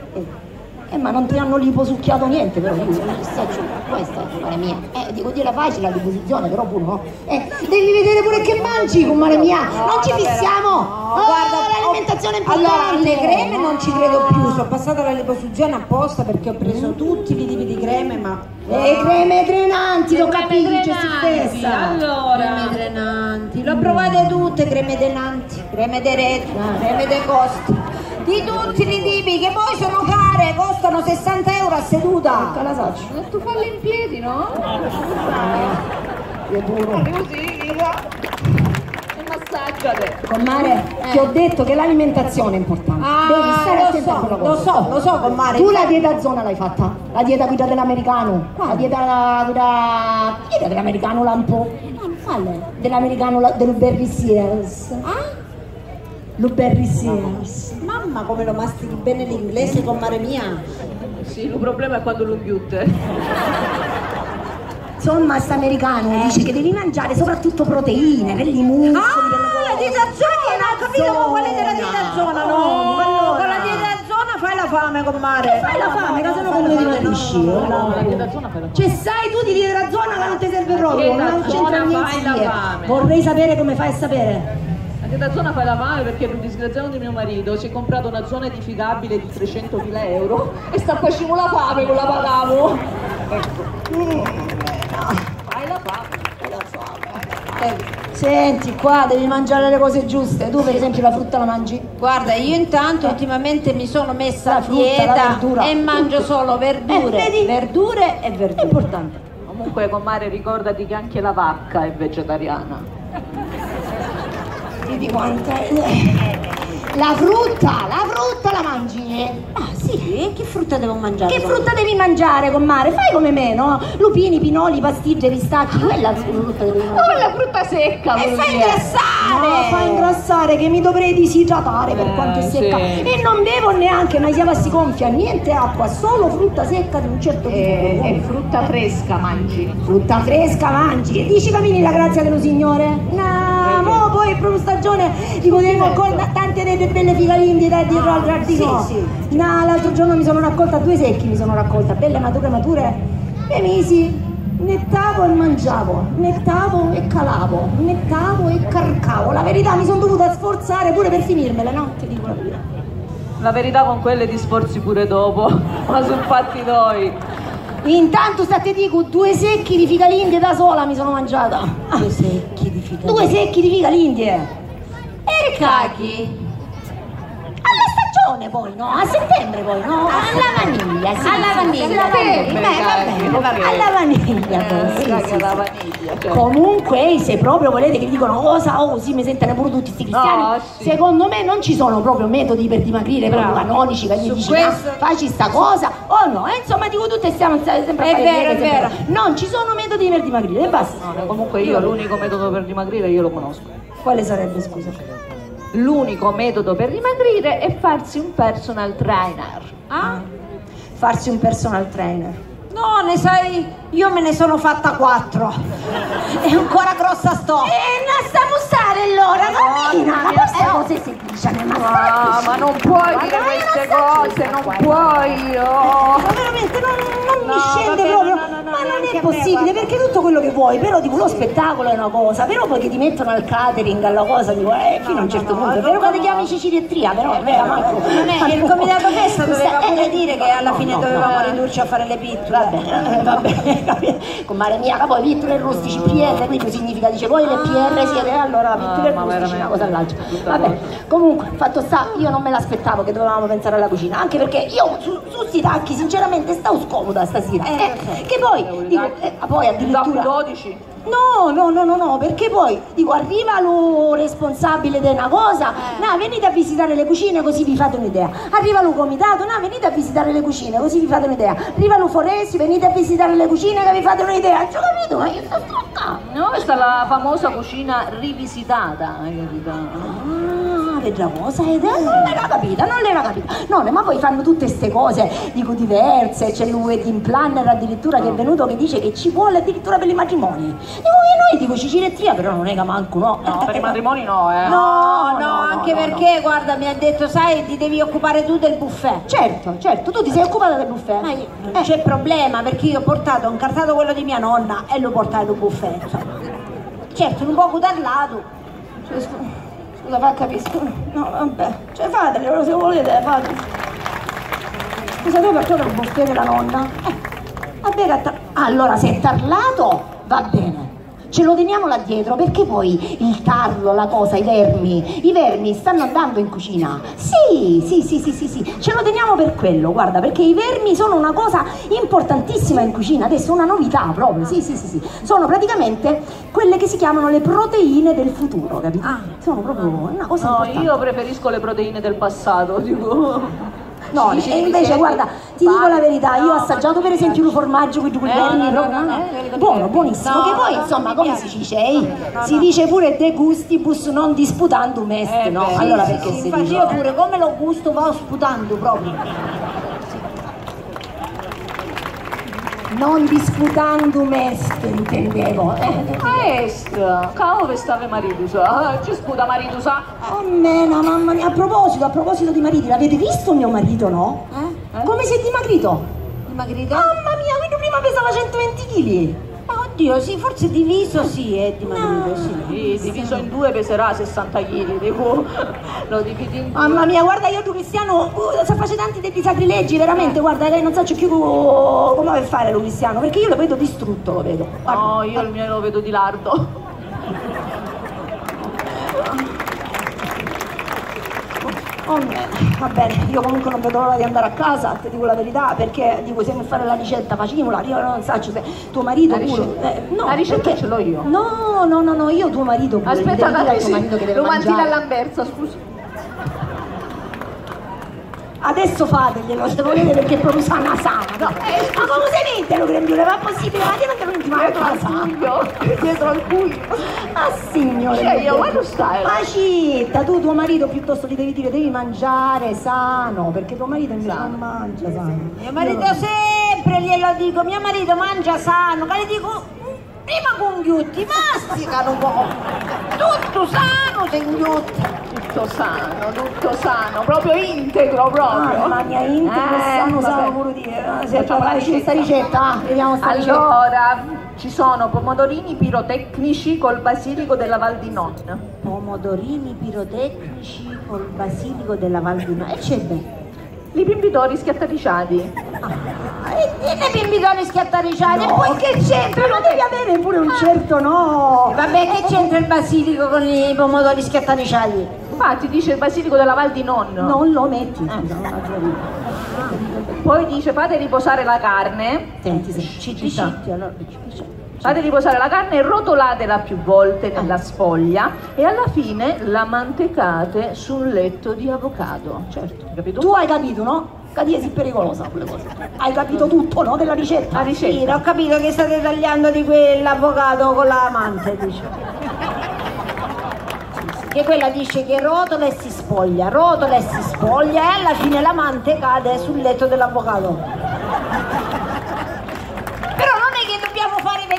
Ma non ti hanno liposucchiato niente, però questa è mare mia. Dico, te la facile la liposuzione, però pure no. Devi vedere pure che mangi, con mare mia. Non ci fissiamo! Guarda, l'alimentazione è importante. Allora, le creme non ci credo più. Sono passata la liposuzione apposta perché ho preso tutti i tipi di creme, ma. Le creme drenanti, lo capisce si stessa. Allora. Creme drenanti. L'ho provate tutte, creme drenanti, creme de retro, creme de costi. Di tutti i tipi che poi sono care, costano 60 euro a seduta. Ma tu falle in piedi, no? Io duro. Così, e massaggiate. Comare, ti ho detto che l'alimentazione è importante. Devi stare attenta a quello che lo so, comare. Tu la dieta zona l'hai fatta? La dieta guida dell'americano? La dieta guida... dieta dell'americano lampo? Non falle. Dell'americano del Berry Sears. Blueberry Sears. Mamma, come lo mastichi bene l'inglese, comare mia. Sì, il problema è quando lo ghiutte. Insomma, americano dice che devi mangiare soprattutto proteine, per gli muscoli. La dieta zona, ho capito, ma qual è della dieta zona? No, con la dieta zona fai la fame, comare. Fai la fame, che se no quello ti capisci. No, la dieta zona fai la fame. Cioè, sai tu di dieta zona che non ti serve proprio, non c'entra niente. Vorrei sapere come fai a sapere. Da zona fai la fame perché per disgraziato di mio marito si è comprato una zona edificabile di 300.000 euro e sta facendo la fame con la pagavo. Fai la fame. Senti qua, devi mangiare le cose giuste. Tu per esempio la frutta la mangi? Guarda, io intanto ultimamente mi sono messa a dieta e mangio solo verdure, verdure e verdure. È importante. Comunque comare, ricordati che anche la vacca è vegetariana. Di quanto la frutta la mangi? Sì, che frutta devo mangiare? Che frutta devi mangiare, comare? Fai come me, no? Lupini, pinoli, pastiglie, pistacchi, quella frutta devi mangiare. Quella frutta secca, e fa ingrassare! No, fa ingrassare, che mi dovrei disidratare per quanto è secca. Sì. E non bevo neanche una siava si gonfia, niente acqua, solo frutta secca di un certo tipo. E frutta fresca mangi. Frutta fresca mangi. E dici, cammini la grazia dello Signore? No, poi è proprio stagione di poter raccontare tante delle belle figalindi da dietro al giardino. Sì. No, l'altro giorno mi sono raccolta due secchi, belle mature, le misi, nettavo e mangiavo, nettavo e carcavo. La verità, mi sono dovuta sforzare pure per finirmela, no? Ti dico la verità. La verità con quelle ti sforzi pure dopo, ma sono fatti noi. Intanto state dico, due secchi di figalindie da sola mi sono mangiata. Due secchi di figalindie. E cacchi. Alla stagione poi, no? A settembre poi, no? Alla vaniglia. Comunque, se proprio volete che vi dicono sì, mi sentono pure tutti questi cristiani. Secondo me non ci sono proprio metodi per dimagrire, proprio canonici, facci sta cosa o no. Insomma, dico tutto e stiamo sempre a fare. È vero. Non ci sono metodi per dimagrire, basta. Comunque io l'unico metodo per dimagrire io lo conosco. Quale sarebbe, scusa? L'unico metodo per dimagrire è farsi un personal trainer. Farsi un personal trainer? No, ne sai, io me ne sono fatta 4. È ancora grossa sto. Non sta bussare allora, bambina. La questa cosa è semplice, ma non puoi dire queste cose, non puoi. Veramente non mi scende proprio. Ma non è possibile, perché tutto quello che vuoi, però tipo lo spettacolo è una cosa, però poi che ti mettono al catering alla cosa, dico, fino a un certo punto, è vero che ti chiami Cecilia Tria, però è vero, non è il comitato festa doveva pure dire che alla fine dovevamo ridurci a fare le pitture, vabbè, con mare mia, poi pitture rustici, PR, quindi significa, dice, voi le PR siete, allora pitture rustici, una cosa all'altra, vabbè, comunque, fatto sta, io non me l'aspettavo che dovevamo pensare alla cucina, anche perché io su sti tacchi sinceramente stavo scomoda stasera, che poi, dico, poi addirittura 12. No, perché poi dico arriva lo responsabile di una cosa, no, venite a visitare le cucine così vi fate un'idea, arriva lo comitato, no, venite a visitare le cucine così vi fate un'idea, arriva lo foresti, venite a visitare le cucine che vi fate un'idea, ci ho capito, ma io sto strocca. No, questa è la famosa cucina rivisitata, la cosa ed non l'era capita, no, ma poi fanno tutte queste cose, dico, diverse, c'è il wedding planner addirittura che è venuto che dice che ci vuole addirittura per i matrimoni, dico, e noi dico Cecilia Tria, però non è che manco, no, per i matrimoni no, anche perché guarda mi ha detto, sai, ti devi occupare tu del buffet, certo, tu ti sei occupata del buffet, ma io, non c'è problema, perché io ho portato un cartato, quello di mia nonna, e l'ho portato al buffet, certo, un poco tardato, scusa, fa capisco, no, vabbè, cioè fatele, se volete, fatele. Scusa, tu perché non buffet della nonna? Vabbè, allora se è tarlato, va bene. Ce lo teniamo là dietro, perché poi il tarlo, la cosa, i vermi stanno andando in cucina. Sì, ce lo teniamo per quello, guarda, perché i vermi sono una cosa importantissima in cucina, adesso una novità proprio, sì. Sono praticamente quelle che si chiamano le proteine del futuro, capito? Sono proprio una cosa importante. No, io preferisco le proteine del passato, tipo... No, e invece guarda, ti dico la verità, io ho assaggiato per esempio un formaggio con i vermi, buono, buonissimo, che poi insomma come si dice, si dice pure de gustibus non disputandum est, no? Allora perché si dice? Io pure come lo gusto va sputando proprio. Non disputandum est, intendevo. Est, cavolo stava maritusa, ci sputa maritusa. Oh mena, mamma mia, a proposito di mariti, l'avete visto mio marito, no? Come si è dimagrito? Dimagrito? Mamma mia, quello prima pesava 120 kg. Oddio, sì, forse diviso sì, è dimagrito, sì, diviso in due peserà 60 kg, devo... lo dividi in due. Mamma mia, guarda, io tu Cristiano, sta facendo tanti dei sacrilegi, veramente, guarda, lei non sa più come fare lo Cristiano, perché io lo vedo distrutto, lo vedo. Guarda. No, io il mio lo vedo di lardo. Va bene, io comunque non vedo l'ora di andare a casa, ti dico la verità, perché dico se mi fare la ricetta facimola, io non so se tuo marito pure. No, la ricetta perché... ce l'ho io. No, io tuo marito pure. Aspetta, lo mangi dall'anversa, scusa. Adesso fateglielo, se volete, perché è proprio sana sana. No. Ma come se niente lo grembiule, ma è possibile, ma che non ti manca la sana? Dietro al cuglio. Ah signore. Cioè io, ma lo stai? Ma citta, tu tuo marito piuttosto gli devi dire, devi mangiare sano, perché tuo marito invece non mangia sano. Mio marito sempre glielo dico, mio marito mangia sano, che le dico... Prima con ghiotti, masticano un po', tutto sano se ghiotti. Tutto sano, proprio integro, proprio. Mamma mia, integro, sano, pure dire. Facciamo questa ricetta, vediamo sta ricetta. Allora, ci sono pomodorini pirotecnici col basilico della Val di Notte. Pomodorini pirotecnici col basilico della Val di Notte. E c'è bene. I pimpitori schiattariciati. E i pimpitori schiattariciati? No. E poi che c'entra? Ma devi avere pure un certo no! Vabbè, che c'entra il basilico con i pomodori schiattariciati? Infatti dice il basilico della Val di Nonno. Non lo metti. Poi dice fate riposare la carne. Senti, fate riposare la carne e rotolatela più volte nella sfoglia e alla fine la mantecate su un letto di avocado. Certo, capito? Tu hai capito, no? Cadiesi pericolosa quelle cose. Hai capito tutto, no? Della ricetta? La ricetta. Sì, ho capito che state tagliando di quell'avocado con la manteca, che quella dice che rotola e si sfoglia e alla fine la manteca cade sul letto dell'avocado.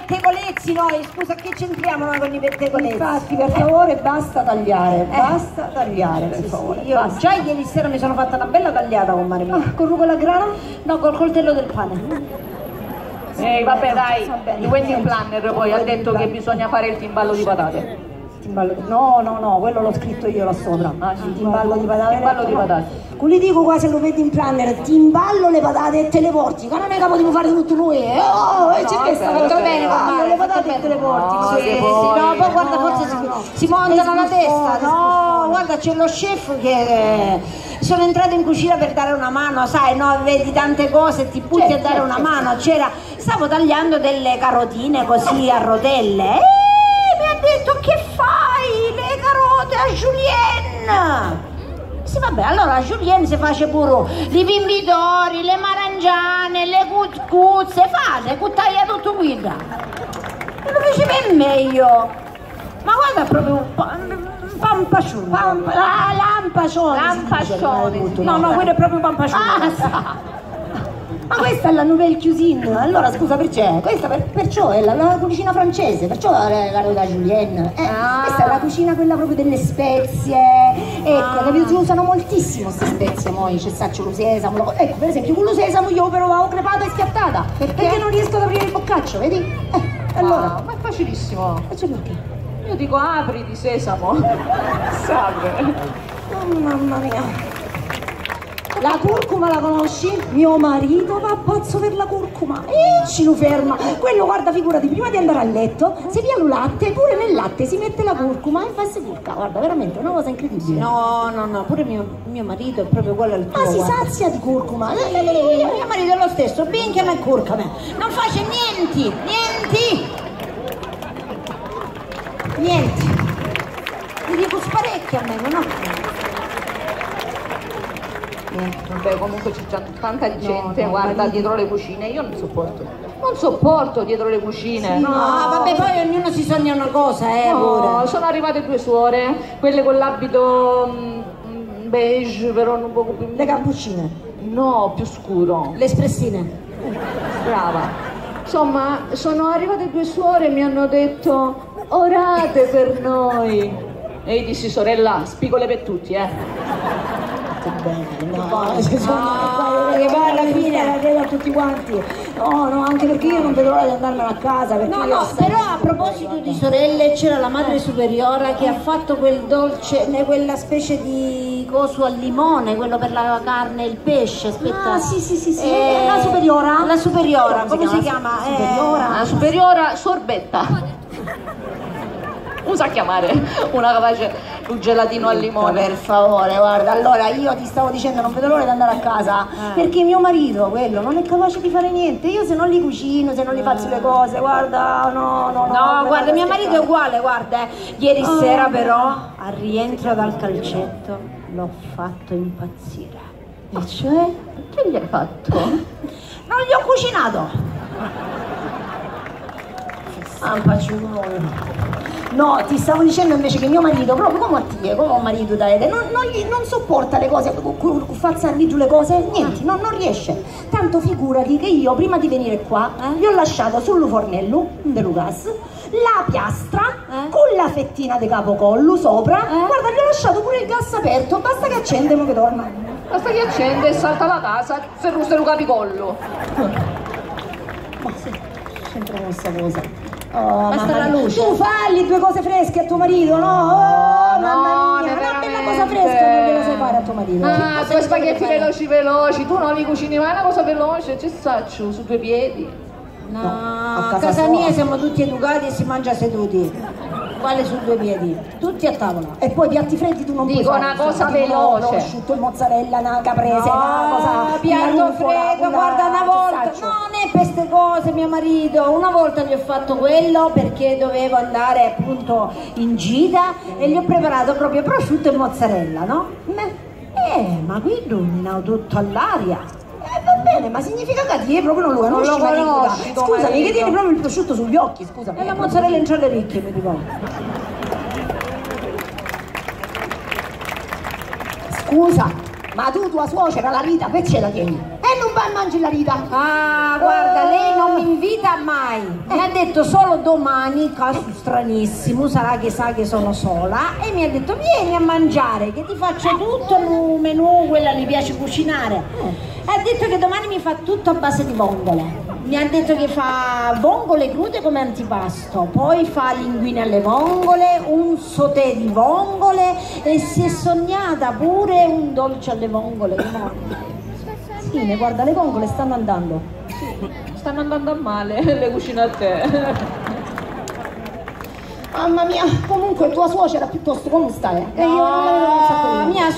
Pettegolezzi noi, scusa, che c'entriamo noi con i pettegolezzi? Infatti, per favore, basta tagliare, per favore. Sì, io già ieri sera mi sono fatta una bella tagliata con Maria mia. Con la grana? No, col coltello del pane. Vabbè dai, il wedding planner poi ha detto che bisogna fare il timballo di patate. No, no, no, quello l'ho scritto io là sopra. Ah, sì, timballo di patate. Timballo di patate. Quelli dico quasi lo vedi in planner, timballo le patate e te le porti. Ma non è che potremmo fare tutto noi. Oh, c'è che sta fatto bene, ma le patate e te le porti. No, sì, no, poi guarda, forse si montano la testa. No, guarda, c'è lo chef che sono entrato in cucina per dare una mano, sai, no, vedi tante cose, ti butti a dare una mano. C'era, stavo tagliando delle carotine così a rotelle. Detto che fai le carote a julienne? Sì, vabbè, allora a julienne si face pure i bimbitori, le marangiane, le cuzze, fate, cuttaglia tutto guida. E lo dice per meglio. Ma guarda proprio pampascione. Lampascione. Lampascione. No, no, quello è proprio pampascione. Ah, ma questa è la nouvelle cuisine, allora scusa perché? Questa perciò è la cucina francese, perciò la roda julienne. Questa è la cucina quella proprio delle spezie, ecco, capito? Si usano moltissimo queste spezie, moi, c'è saccio lo sesamo, ecco, per esempio con lo sesamo io però vado crepata e schiattata, perché non riesco ad aprire il boccaccio, vedi? Allora, ma è facilissimo. Faccio perché? Io dico apri di sesamo, salve. Oh, mamma mia. La curcuma la conosci? Mio marito va a pazzo per la curcuma e ci lo ferma. Quello guarda, figurati, prima di andare a letto si via lo latte, pure nel latte si mette la curcuma e fa sepulca. Guarda, veramente una cosa incredibile. No, no, no, pure mio marito è proprio quello al tuo. Ma si sazia di curcuma. Mio marito è lo stesso, minchiame e curcame. Non faccio niente, niente. Niente. Mi dico sparecchia a me, no? Vabbè, comunque c'è già tanta gente, no, guarda, dietro le cucine io non sopporto. Non sopporto dietro le cucine. Sì, no, vabbè, poi ognuno si sogna una cosa, no, pure. Sono arrivate due suore, quelle con l'abito beige, però un po' più. Le cappuccine? No, più scuro. Le espressine. Brava. Insomma, sono arrivate due suore e mi hanno detto orate per noi. E io dissi, sorella, spigole per tutti, Bene, no, se sono che poi alla fine la vedo a tutti quanti. No, no, anche perché io non vedo l'ora di andarmela a casa. No, no, però a proposito di sorelle, c'era la madre superiora che ha fatto quel dolce, quella specie di coso al limone, quello per la carne e il pesce. Aspetta. Ah, sì, sì, sì, sì. La superiora? La superiora, come si chiama? La superiora sorbetta. Usa chiamare una capace un gelatino al limone, per favore. Guarda, allora io ti stavo dicendo, non vedo l'ora di andare a casa perché mio marito, quello, non è capace di fare niente. Io se non li cucino, se non li faccio le cose, guarda, no, no, no. No, guarda, mio marito è uguale, guarda. Ieri sera però al rientro dal calcetto l'ho fatto impazzire. E cioè? Che gli hai fatto? Non gli ho cucinato. No, ti stavo dicendo invece che mio marito, proprio come a te, come un marito da Ede, non sopporta le cose, fazzarmi giù le cose, niente, non riesce. Tanto figurati che io prima di venire qua gli ho lasciato sul fornello del gas la piastra con la fettina di capocollo sopra, guarda, gli ho lasciato pure il gas aperto, basta che accende, mo che torna. Basta che accende e salta la casa, ferrusta il capicollo. Ma sì, sempre questa cosa. Oh, basta la luce. Tu falli due cose fresche a tuo marito, no? Oh, no, mamma mia, una bella cosa fresca non gliela sai fare a tuo marito. Ah, due spaghetti veloci veloci, tu non li cucini mai una cosa veloce, c'è saccio su due piedi. No, a casa mia siamo tutti educati e si mangia seduti. Quale su due piedi? Tutti a tavola. E poi piatti freddi tu non puoi. Dico una cosa veloce. Un prosciutto, mozzarella, una caprese, una cosa. Piatto freddo, guarda, una volta. No, non è per queste cose, mio marito. Una volta gli ho fatto quello perché dovevo andare appunto in gita e gli ho preparato proprio prosciutto e mozzarella, no? Ma qui domina tutto all'aria. Va bene, ma significa che ti proprio non lo conosci, non lo conosci. Scusami, che tieni proprio il prosciutto sugli occhi, scusami. E la mozzarella in le ricche, mi dico. Scusa, ma tu tua suocera la Rita, perché la tieni? E non vai a mangiare la Rita. Ah, guarda, lei non mi invita mai. Mi ha detto solo domani, caso stranissimo, sarà che sa che sono sola. E mi ha detto vieni a mangiare, che ti faccio tutto il menù, quella mi piace cucinare. Ha detto che domani mi fa tutto a base di vongole. mi ha detto che fa vongole crude come antipasto, poi fa linguine alle vongole, un sauté di vongole e si è sognata pure un dolce alle vongole. Sì, ne guarda, le vongole stanno andando. Stanno andando a male le cucine a te. Mamma mia, comunque tua suocera piuttosto come stai? E io non l'avevo pensato io. Mia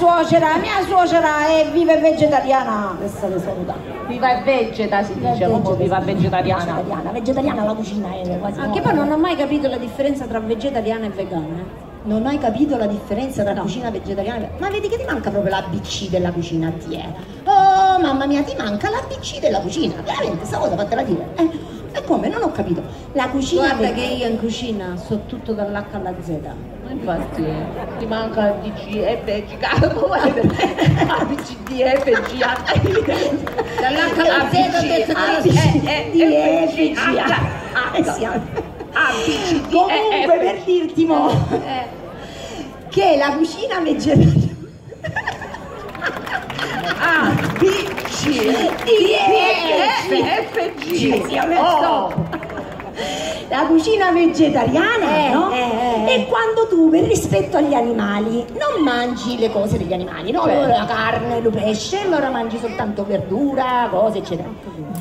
suocera è viva e vegetariana. Questa ti saluta. Viva e vegeta, si dice, come viva vegetariana. Vegetariana la cucina è quasi. Anche poi non ho mai capito la differenza tra vegetariana e vegana, eh. Non hai capito la differenza tra cucina vegetariana? Ma vedi che ti manca proprio l'ABC della cucina, ti è. Oh mamma mia, ti manca l'ABC della cucina, veramente, sta cosa fatela dire. E come? Non ho capito. La cucina. Guarda che io in cucina so tutto dall'H alla Z. Infatti, ti manca ABC, FG, ABCD, FG, H. Dall'H alla Z. Comunque per dirti mo che la cucina vegetariana la cucina vegetariana no? È quando tu per rispetto agli animali non mangi le cose degli animali, no? Loro la carne, lo pesce, loro mangi soltanto verdura, cose eccetera.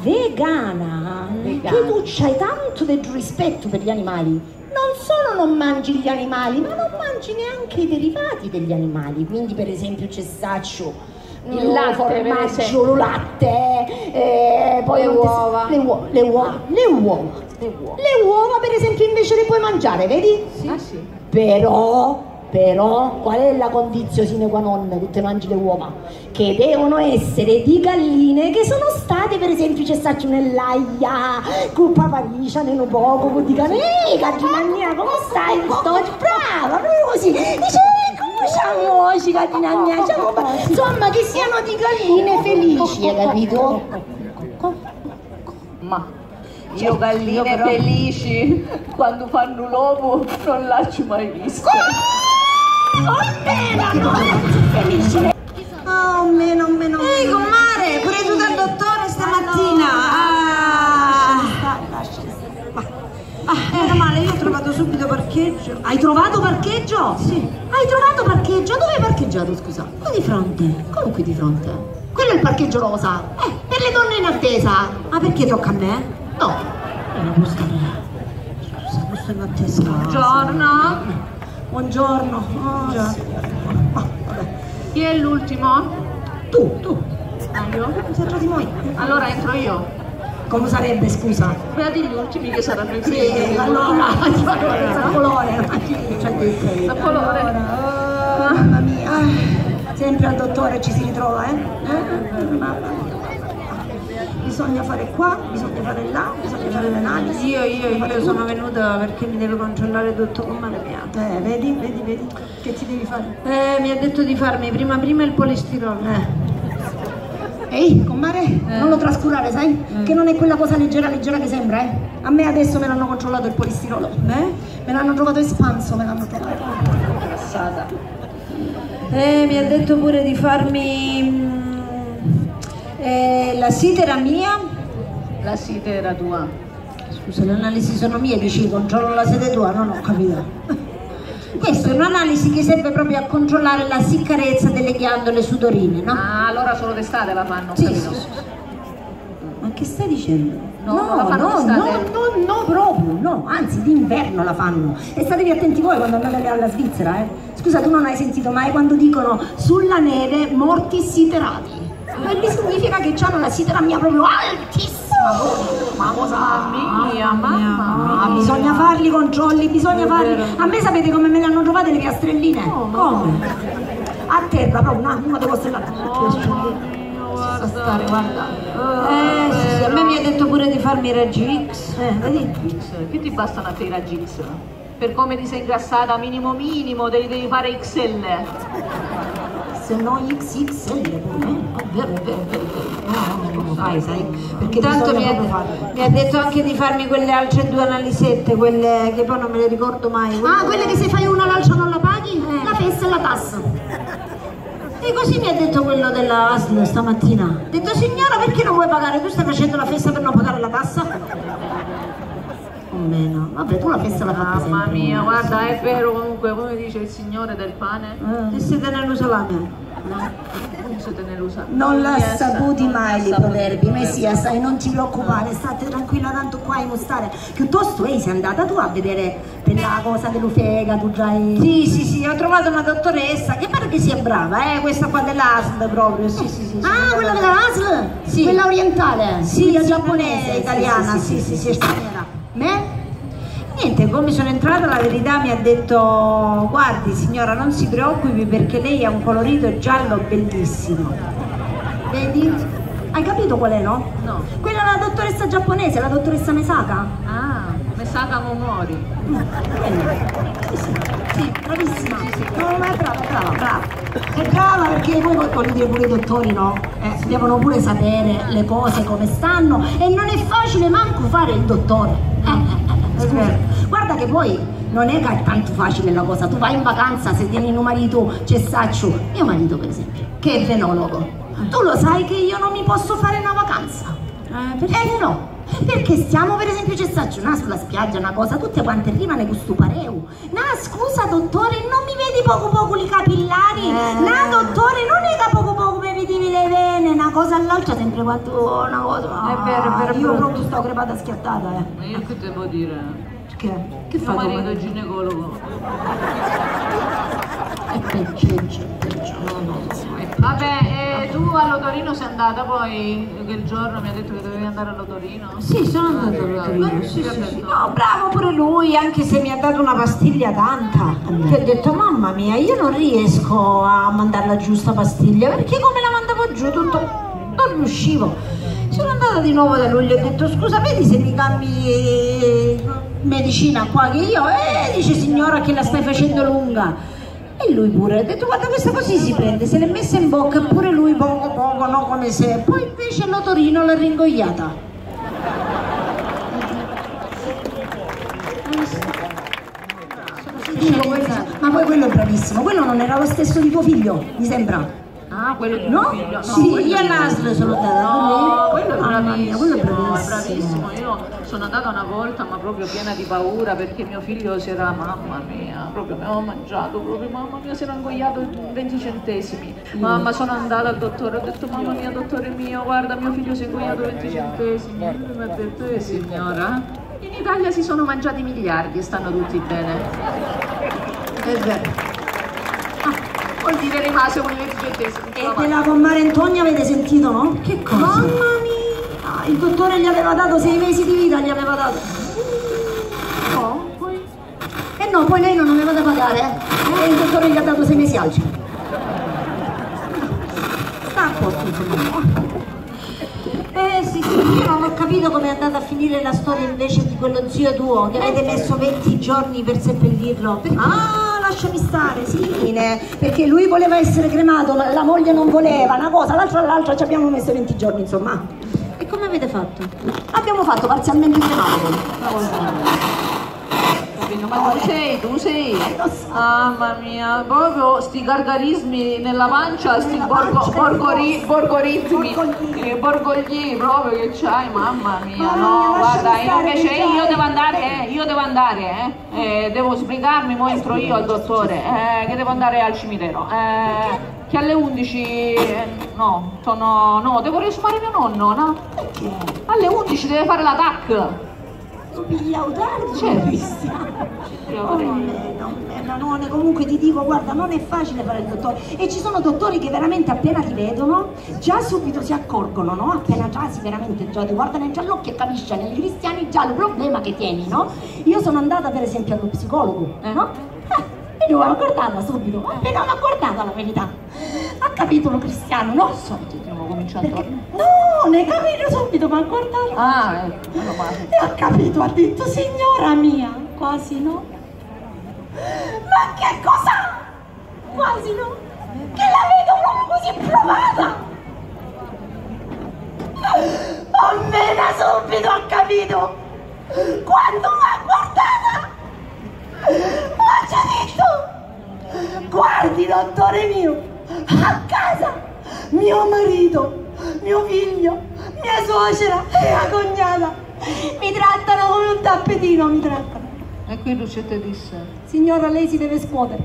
Vegana, che tu c'hai tanto del rispetto per gli animali. Non solo non mangi gli animali, ma non mangi neanche i derivati degli animali. Quindi per esempio cessaccio, il latte, formaggio, lo latte, poi uova. Le uova per esempio invece le puoi mangiare, vedi? Sì, sì. Però, qual è la condizione sine qua non che te mangi le uova? Che devono essere di galline che sono state, per esempio, cessacci nell'aia, con paparicia, nel poco, con di cane, Catinania, come stai? Brava, proprio così. Diciamoci, Catinania, insomma, che siano di galline felici, hai capito? Ma... io galline felici, quando fanno l'uovo, non l'ho mai visto. Oh meno. Ehi comare, pure tu dal dottore stamattina. Meno male, io ho trovato subito parcheggio. Hai trovato parcheggio? Sì. Hai trovato parcheggio? Dove hai parcheggiato, scusa? Qui di fronte. Come qui di fronte? Quello è il parcheggio rosa. Per le donne in attesa. Ma perché tocca a me? No. Scusa, questo è in attesa. Buongiorno. Buongiorno. Chi è l'ultimo? Tu. Allora entro io. Come sarebbe, scusa? Guardi gli ultimi che saranno i primi. Allora, colore. Mamma mia. Sempre al dottore ci si ritrova, Mamma mia. Bisogna fare qua, bisogna fare là, bisogna fare le analisi. Io sono venuta perché mi devo controllare tutto con mano mia. Vedi, che ti devi fare? Mi ha detto di farmi prima il polistirolo. Ehi, comare, non lo trascurare, sai? Che non è quella cosa leggera che sembra, eh? A me adesso me l'hanno controllato il polistirolo. Me l'hanno trovato espanso, me l'hanno trovato. Cassata. Mi ha detto pure di farmi... la sitera mia, la sitera tua. Scusa, le analisi sono mie, dici controllo la sede tua, non ho capito. Questa è un'analisi che serve proprio a controllare la siccarezza delle ghiandole sudorine, no? Ah, allora solo d'estate la fanno, sì. Ma che stai dicendo? No, anzi d'inverno la fanno. E statevi attenti voi quando andate alla Svizzera, eh? Scusa, tu non hai sentito mai quando dicono sulla neve morti siterati? Ma lì significa che hanno la sitera mia proprio altissima. Mamma mia. Bisogna farli i controlli, A me sapete come me le hanno trovate le piastrelline? Come? A terra proprio, una devo stellare. Guarda. A me mi ha detto pure di farmi i raggi X. Vedi? Che ti bastano a te i raggi X? Per come ti sei ingrassata minimo, devi fare XL. Se no XXL, non fai, sai? Perché tanto mi ha detto anche di farmi quelle altre due analisette, quelle che poi non me le ricordo mai. Quelle che se fai una l'altra non la paghi? La fessa e la tassa. E così mi ha detto quello della ASL stamattina. Ha detto: signora, perché non vuoi pagare? Tu stai facendo la festa per non pagare la tassa? O meno. Vabbè, tu la festa la fai. Mamma mia, guarda, è vero comunque, come dice il signore del pane. E siete nell'usalame? Non l'ha saputi mai li proverbi, Messia, sai, non ti preoccupare, state tranquilla, tanto qua in Mostare. Piuttosto sei andata tu a vedere per la cosa dell'Ufega, tu già hai... Sì, sì, sì, ho trovato una dottoressa, che pare che sia brava, questa qua dell'ASL proprio, sì, sì, sì. Ah, quella dell'ASL? Sì. Quella orientale? Sì, la giapponese, italiana, sì, sì, sì, straniera. Me? Niente, come sono entrata la verità mi ha detto: guardi signora, non si preoccupi perché lei ha un colorito giallo bellissimo. Vedi? Hai capito qual è, no? No. Quella è la dottoressa giapponese, la dottoressa Mesaka. Ah, Mesaka Momori. Sì, bravissima. Sì. No, ma è brava. È brava perché voi, voglio dire, pure i dottori, no? Devono pure sapere le cose come stanno e non è facile manco fare il dottore. Guarda che poi non è tanto facile la cosa. Tu vai in vacanza, se tieni un marito cessaccio, mio marito per esempio, che è venologo, tu lo sai che io non mi posso fare una vacanza, no, perché stiamo per esempio cessaccio, sulla spiaggia, una cosa, tutte quante rimane questo pareu. Scusa dottore, non mi vedi poco poco i capillari? Dottore, non è che poco poco mi vedi le vene, una cosa all'altra, sempre quanto una cosa. È vero, io proprio sto crepata schiattata, Ma io che devo dire? Perché? Che fa tuo marito? È ginecologo. È peggio. Vabbè, tu all'otorino sei andata poi, quel giorno mi ha detto che dovevi andare all'otorino? Sì, sono andata all'otorino. Sì. No, bravo pure lui, anche se mi ha dato una pastiglia tanta. Che ho detto, mamma mia, io non riesco a mandarla giù sta pastiglia, perché come la mandavo giù tutto, non riuscivo. Sono andata di nuovo da lui e gli ho detto, scusa, vedi se mi cambi medicina qua che io? Dice, signora, che la stai facendo lunga. E lui pure ha detto, guarda, questa così si prende, se l'è messa in bocca pure lui poco, no, come se... Poi invece l'otorino l'ha ringoiata. Ma poi quello è bravissimo, quello non era lo stesso di tuo figlio, mi sembra. Ah, quello di no? Figlio. No, sì, io all'ASL sono andata. No, quello è bravissimo, quello è bravissimo. Io sono andata una volta ma proprio piena di paura perché mio figlio si era, mamma mia, proprio mi aveva mangiato, proprio mamma mia, si era ingoiato 20 centesimi. Mamma, sono andata al dottore, ho detto, mamma mia, dottore mio, guarda, mio figlio si è ingoiato 20 centesimi. E lui mi ha detto, signora, in Italia si sono mangiati miliardi e stanno tutti bene. È vero. Vuol dire rimase con le centesimi. E della comare Antonia avete sentito, no? Che cosa? Mamma mia! Ah, il dottore gli aveva dato 6 mesi di vita, gli aveva dato. No, poi. E no, poi lei non aveva da pagare, E il dottore gli ha dato 6 mesi altro. Sta a posto, insomma. Sì, io non ho capito come è andata a finire la storia invece di quello zio tuo, che avete messo 20 giorni per seppellirlo. Lasciami stare, sì, perché lui voleva essere cremato, la moglie non voleva, una cosa, l'altra all'altra, ci abbiamo messo 20 giorni, insomma. E come avete fatto? Abbiamo fatto parzialmente cremato. Ma tu sei. Mamma mia, proprio sti gargarismi nella pancia, sti borgogli proprio che c'hai, mamma mia, no, guarda, invece io devo andare, devo sbrigarmi, mo entro io al dottore, che devo andare al cimitero, che alle 11, no, devo risumare mio nonno, no? Perché? Alle 11 deve fare la TAC. Non comunque ti dico, guarda, non è facile fare il dottore e ci sono dottori che veramente appena ti vedono già subito si accorgono, no? Appena già ti guardano già all'occhio e capisci nei cristiani già il problema che tieni, no? Io sono andata per esempio allo psicologo, no? E lui l'ha guardata subito, appena l'ha guardata la verità ha capito lo cristiano, no? No, ne capito subito, ma guardalo. E ha capito, ha detto, signora mia, quasi no. Ma che cosa? Quasi no? Che la vedo proprio così provata! Almeno subito ha capito! Quando l'ha guardata! Ho già detto! Guardi, dottore mio! a casa mio marito, mio figlio, mia suocera e la cognata. Mi trattano come un tappetino, mi trattano. E qui Lucetta disse: signora, lei si deve scuotere.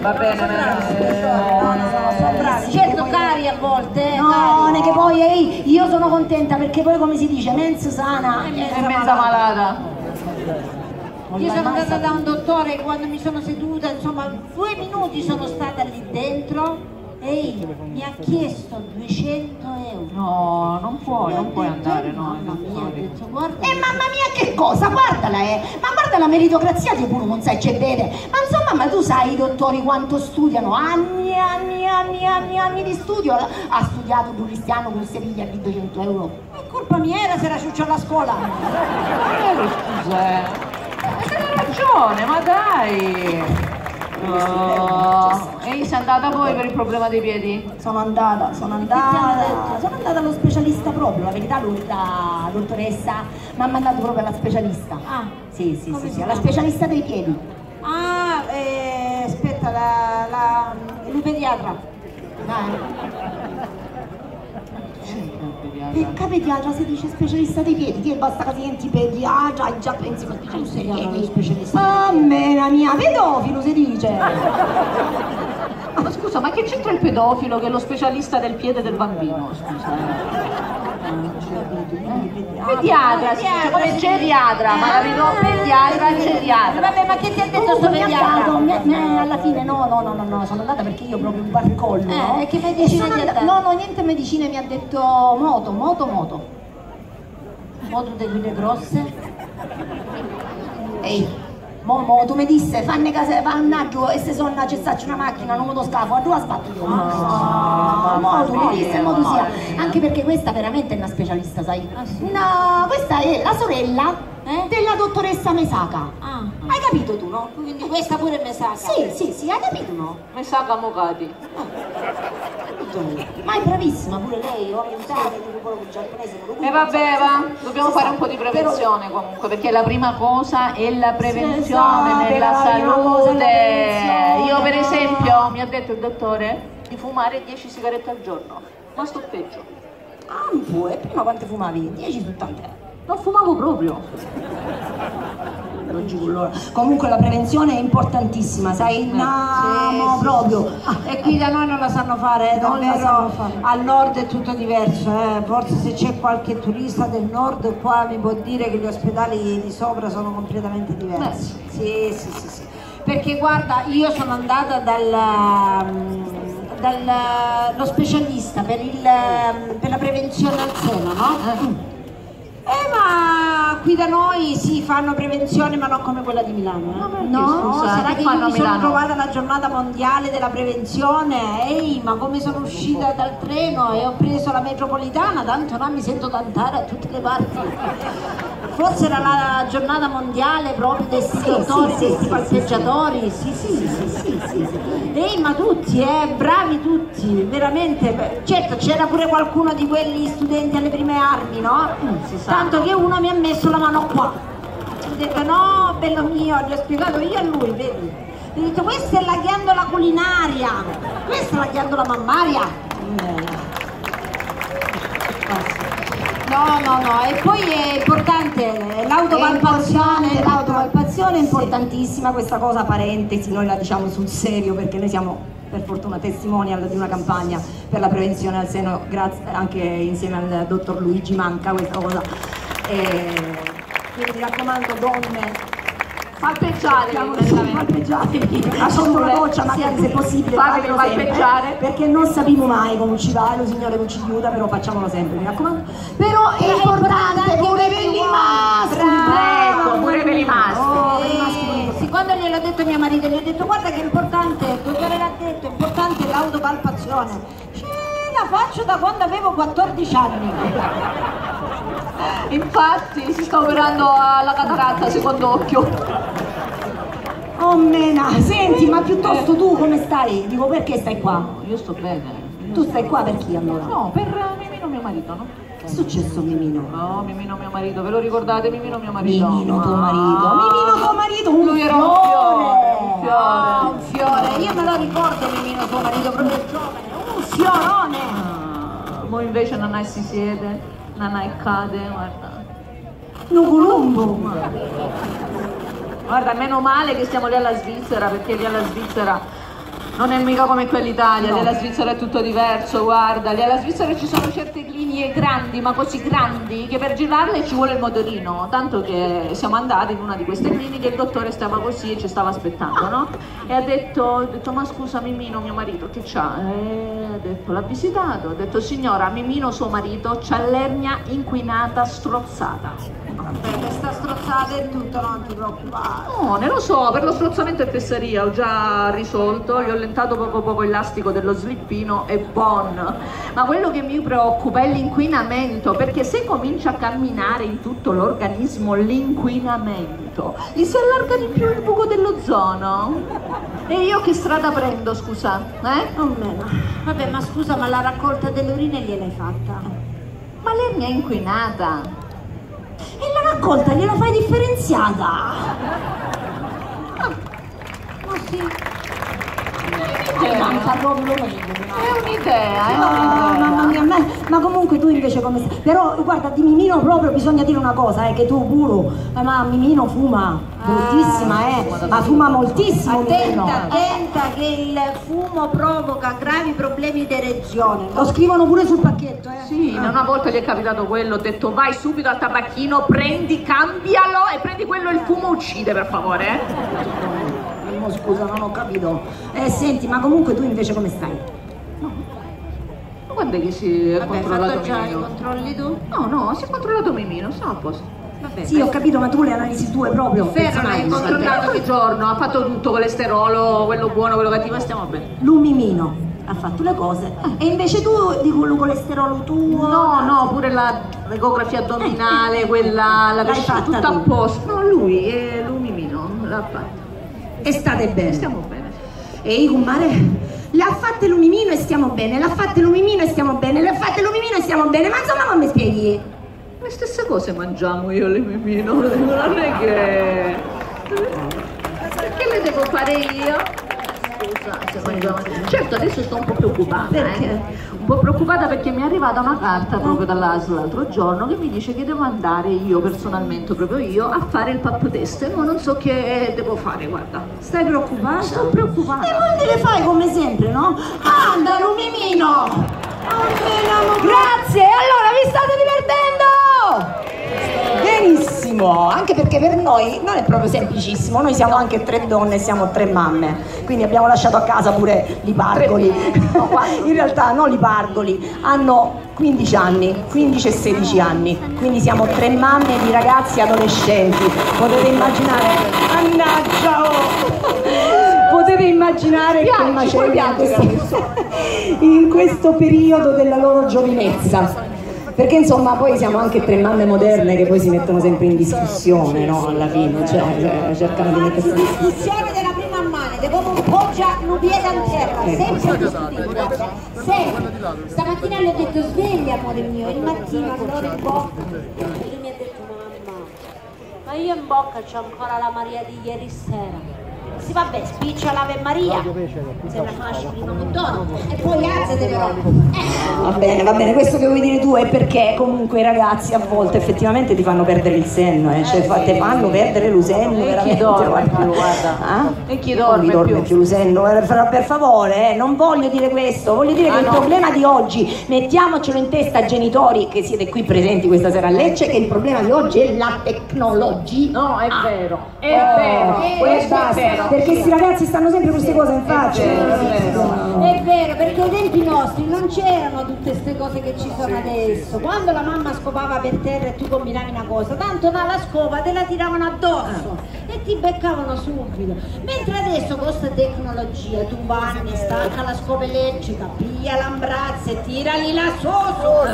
Va bene, no, certo, cari a volte. No, non è che poi io sono contenta perché poi, come si dice, mezzo sana e mezza malata. Io sono andata da un dottore e quando mi sono seduta, insomma, 2 minuti sono stata lì dentro. Ehi, mi ha chiesto 200 euro. No, non puoi andare, no. Mamma mia, detto, guarda. Mamma mia, che cosa? Guardala, ma guarda la meritocrazia che pure non sai c'è bene. Ma insomma, ma tu sai i dottori quanto studiano? Anni di studio. Ha studiato Cristiano con Seviglia a 200 euro. Ma colpa mia era se era ciuccia alla scuola. Scusa. Hai ragione, ma dai! Oh. E sei andata poi per il problema dei piedi? Sono andata allo specialista proprio, la verità, la dottoressa mi ha mandato proprio alla specialista. Ah, sì, alla specialista dei piedi. Ah, aspetta, il pediatra. Perché pediatra si dice specialista dei piedi? Che basta che senti pediatra e già pensi che tu sei uno specialista. Mammela mia, pedofilo si dice. Ma scusa, ma che c'entra il pedofilo che è lo specialista del piede del bambino? Scusa. Pediatra, scusa, come geriatra, ma la vedo pediatra e geriatra. Vabbè, ma che ti ha detto sto pediatra? Alla fine no, sono andata perché io proprio un barcollo. Che medicina ti ha dato? No, niente medicine, mi ha detto moto. Moto di quelle grosse? Ehi. Momo, tu mi disse, fanne case, vannaggio, e se sono a cessarci una macchina, non motoscafo, a tu la sbatto io. Momo, tu mi disse, modo sia. Anche perché questa veramente è una specialista, sai? Ah, sì. No, questa è la sorella della dottoressa Mesaka. Ah. Hai capito tu, no? Quindi questa pure è Mesaka? Sì, hai capito, no? Mesaka Mogati. Ma è bravissima pure lei, orientale, tipo quello giapponese. E vabbè, dobbiamo fare un po' di prevenzione comunque, perché la prima cosa è la prevenzione nella salute. Io per esempio, mi ha detto il dottore di fumare 10 sigarette al giorno, ma sto peggio. Ah, un po', e prima quante fumavi? 10 su tante? Non fumavo proprio. Comunque la prevenzione è importantissima, sai? Proprio. E qui da noi non la sanno fare, non la sanno fare. Al nord è tutto diverso, forse se c'è qualche turista del nord qua mi può dire che gli ospedali di sopra sono completamente diversi. Sì. Perché guarda, io sono andata dallo specialista per la prevenzione al seno, no? Ma qui da noi si fanno prevenzione, ma non come quella di Milano. No, scusa, sarà che io mi sono trovata alla giornata mondiale della prevenzione. Ma come sono uscita dal treno e ho preso la metropolitana, tanto non mi sento cantare a tutte le parti. Forse era la giornata mondiale proprio dei palpeggiatori. Sì. Ma tutti, bravi tutti, veramente. Certo, c'era pure qualcuno di quegli studenti alle prime armi, no? Tanto che uno mi ha messo la mano qua, ho detto no, bello mio, gli ho spiegato io a lui, vedi? Gli ho detto questa è la ghiandola culinaria, questa è la ghiandola mammaria. No, e poi è importante l'autovalutazione. L'autovalutazione è importantissima, questa cosa, parentesi, noi la diciamo sul serio perché noi siamo per fortuna testimonial di una campagna per la prevenzione al seno, grazie anche insieme al dottor Luigi Manca, questa cosa. Quindi mi raccomando, donne, palpeggiatevi sotto la doccia, magari se possibile fatelo palpeggiare, perché non sappiamo mai come ci va lo signore che ci aiuta, però facciamolo sempre, mi raccomando. Però è importante pure per i maschi, quando gliel'ho detto a mio marito, gli ho detto guarda che è importante, il dottore l'ha detto, è importante l'autopalpazione. La faccio da quando avevo 14 anni. Infatti si sta operando alla cataratta secondo occhio. Oh mena, senti, ma piuttosto tu come stai? Dico, perché stai qua? Io sto bene. Tu sei qua per chi allora? No, per Mimino mio marito, no? Che è successo Mimino? No, Mimino mio marito, ve lo ricordate? Mimino mio marito? Mimino tuo marito, Mimino tuo marito, un fiore! Un fiore, io me lo ricordo Mimino tuo marito, proprio giovane, un fiorone! Mo invece Nanai si siede, Nanai cade, guarda. No colombo! Guarda, meno male che siamo lì alla Svizzera, perché lì alla Svizzera non è mica come quell'Italia, no. Lì alla Svizzera è tutto diverso, guarda, lì alla Svizzera ci sono certe linee grandi, ma così grandi, che per girarle ci vuole il motorino, tanto che siamo andati in una di queste cliniche, il dottore stava così e ci stava aspettando, no? E ha detto, ma scusa Mimino, mio marito, che c'ha? Ha detto, l'ha visitato, ha detto, signora, Mimino, suo marito, c'ha l'ernia inquinata strozzata. Perché sta strozzata e tutto, non ti preoccupare. No, ne lo so, per lo strozzamento e fesseria ho già risolto, gli ho lentato poco l'elastico dello slippino e bon. Ma quello che mi preoccupa è l'inquinamento, perché se comincia a camminare in tutto l'organismo l'inquinamento, gli si allarga di più il buco dell'ozono. E io che strada prendo, scusa? Non meno. Vabbè, ma scusa, ma la raccolta delle urine gliel'hai fatta? Ma lei mi è inquinata. E la raccolta gliela fai differenziata? Ma sì. Manca proprio meglio. È un'idea, mamma mia, ma comunque tu invece come stai? Però guarda, di Mimino proprio bisogna dire una cosa, che tu puro, ma Mimino fuma bruttissima, ma fuma moltissimo. Attenta che il fumo provoca gravi problemi di erezione. Lo scrivono pure sul pacchetto, Sì, una volta gli è capitato quello, ho detto vai subito al tabacchino, prendi, cambialo e prendi quello, il fumo uccide, per favore, Scusa, non ho capito. Senti, ma comunque tu invece come stai? No. Ma quando è che si è controllato Mimino? Hai controlli tu? No, si è controllato Mimino, sono a posto. Vabbè, sì, ho capito, ma tu le analisi tue proprio. Ferma, hai controllato che giorno, ha fatto tutto, colesterolo, quello buono, quello cattivo, stiamo bene. Mimino ha fatto le cose. E invece tu, di quello colesterolo tuo? No, pure la ecografia addominale, quella, la vescica, tutta tu. A posto. No, lui, Mimino, l'ha fatto. E state bene. Stiamo bene. Ehi, comare, l'ha fatta Mimino e stiamo bene, l'ha fatta Mimino e stiamo bene, l'ha fatta Mimino e stiamo bene, ma insomma non mi spieghi? Le stesse cose mangiamo io e Mimino, non è che... Perché le devo fare io? Scusa, se mangiamo... Certo, adesso sto un po' preoccupata. Perché? Un po' preoccupata perché mi è arrivata una carta proprio dall'ASL l'altro giorno che mi dice che devo andare io personalmente, proprio io, a fare il pap test. E non so che devo fare, guarda. Stai preoccupata? Sto preoccupata. E non te le fai come sempre, no? Anda, Mimino! Grazie! Allora, vi state divertendo? Benissimo! Anche perché per noi non è proprio semplicissimo. Noi siamo anche tre donne, siamo tre mamme. Quindi abbiamo lasciato a casa pure Lipargoli. In realtà non Lipargoli, hanno 15 anni, 15 e 16 anni, quindi siamo tre mamme di ragazzi adolescenti, potete immaginare, mannaggia, potete immaginare che maceria in questo periodo della loro giovinezza. Perché insomma poi siamo anche tre mamme moderne che poi si mettono sempre in discussione, no? Alla fine, cioè cercano di mettersi in discussione della prima mano, devo un po' già un piede a terra, sempre discutibile. Stamattina le ho detto sveglia, amore mio, il mattino allora in bocca. E lui mi ha detto mamma, ma io in bocca c'ho ancora la Maria di ieri sera. Sì, vabbè, spiccia l'Ave Maria, se la fascia prima un dono e poi alzate però. Va bene, questo che vuoi dire tu è perché comunque i ragazzi a volte effettivamente ti fanno perdere il senno, cioè ti fanno perdere l'usenno veramente. E chi dorme più, guarda. E chi dorme più l'usenno, per favore, non voglio dire questo, voglio dire che il problema di oggi, mettiamocelo in testa genitori che siete qui presenti questa sera a Lecce, che il problema di oggi è la tecnologia. No, è vero, è vero. Perché questi ragazzi stanno sempre queste cose in faccia. È vero, perché ai tempi nostri non c'erano tutte queste cose che ci sono adesso. Quando la mamma scopava per terra e tu combinavi una cosa, tanto dalla scopa te la tiravano addosso e ti beccavano subito. Mentre adesso con questa tecnologia tu vanni, stacca la scopa elettrica, piglia l'ambrazza e tirali là sotto.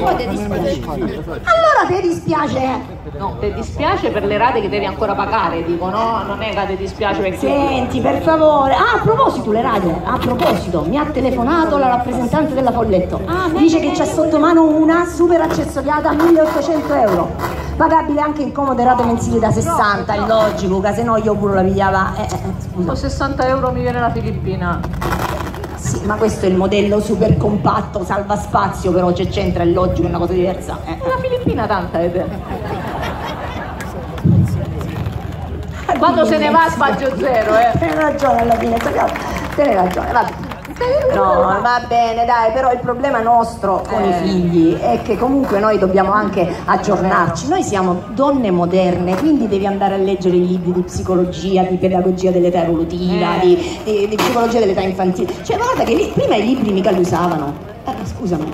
Poi ti dispiace. Allora ti dispiace? No, ti dispiace per le rate che devi ancora pagare, dico, no? a me vado e dispiace perché... Senti, per favore. Ah, a proposito, le radio, a proposito, mi ha telefonato la rappresentante della Folletto. Dice che c'è sotto mano una super accessoriata a 1.800 euro. Pagabile anche in comode rate mensili da 60, è logico, che se no io pure la pigliava... scusa. Con 60 euro mi viene la Filippina. Sì, ma questo è il modello super compatto, salva spazio, però c'è c'entra, è logico, è una cosa diversa. La Filippina tanta è te. Quando se ne va spazio zero, Te ne ragione alla fine, te ne ragione, va bene. No, va bene, dai, però il problema nostro con i figli è che comunque noi dobbiamo anche aggiornarci. Noi siamo donne moderne, quindi devi andare a leggere i libri di psicologia, di pedagogia dell'età evolutiva, di psicologia dell'età infantile. Cioè, guarda che prima i libri mica li usavano. Scusami.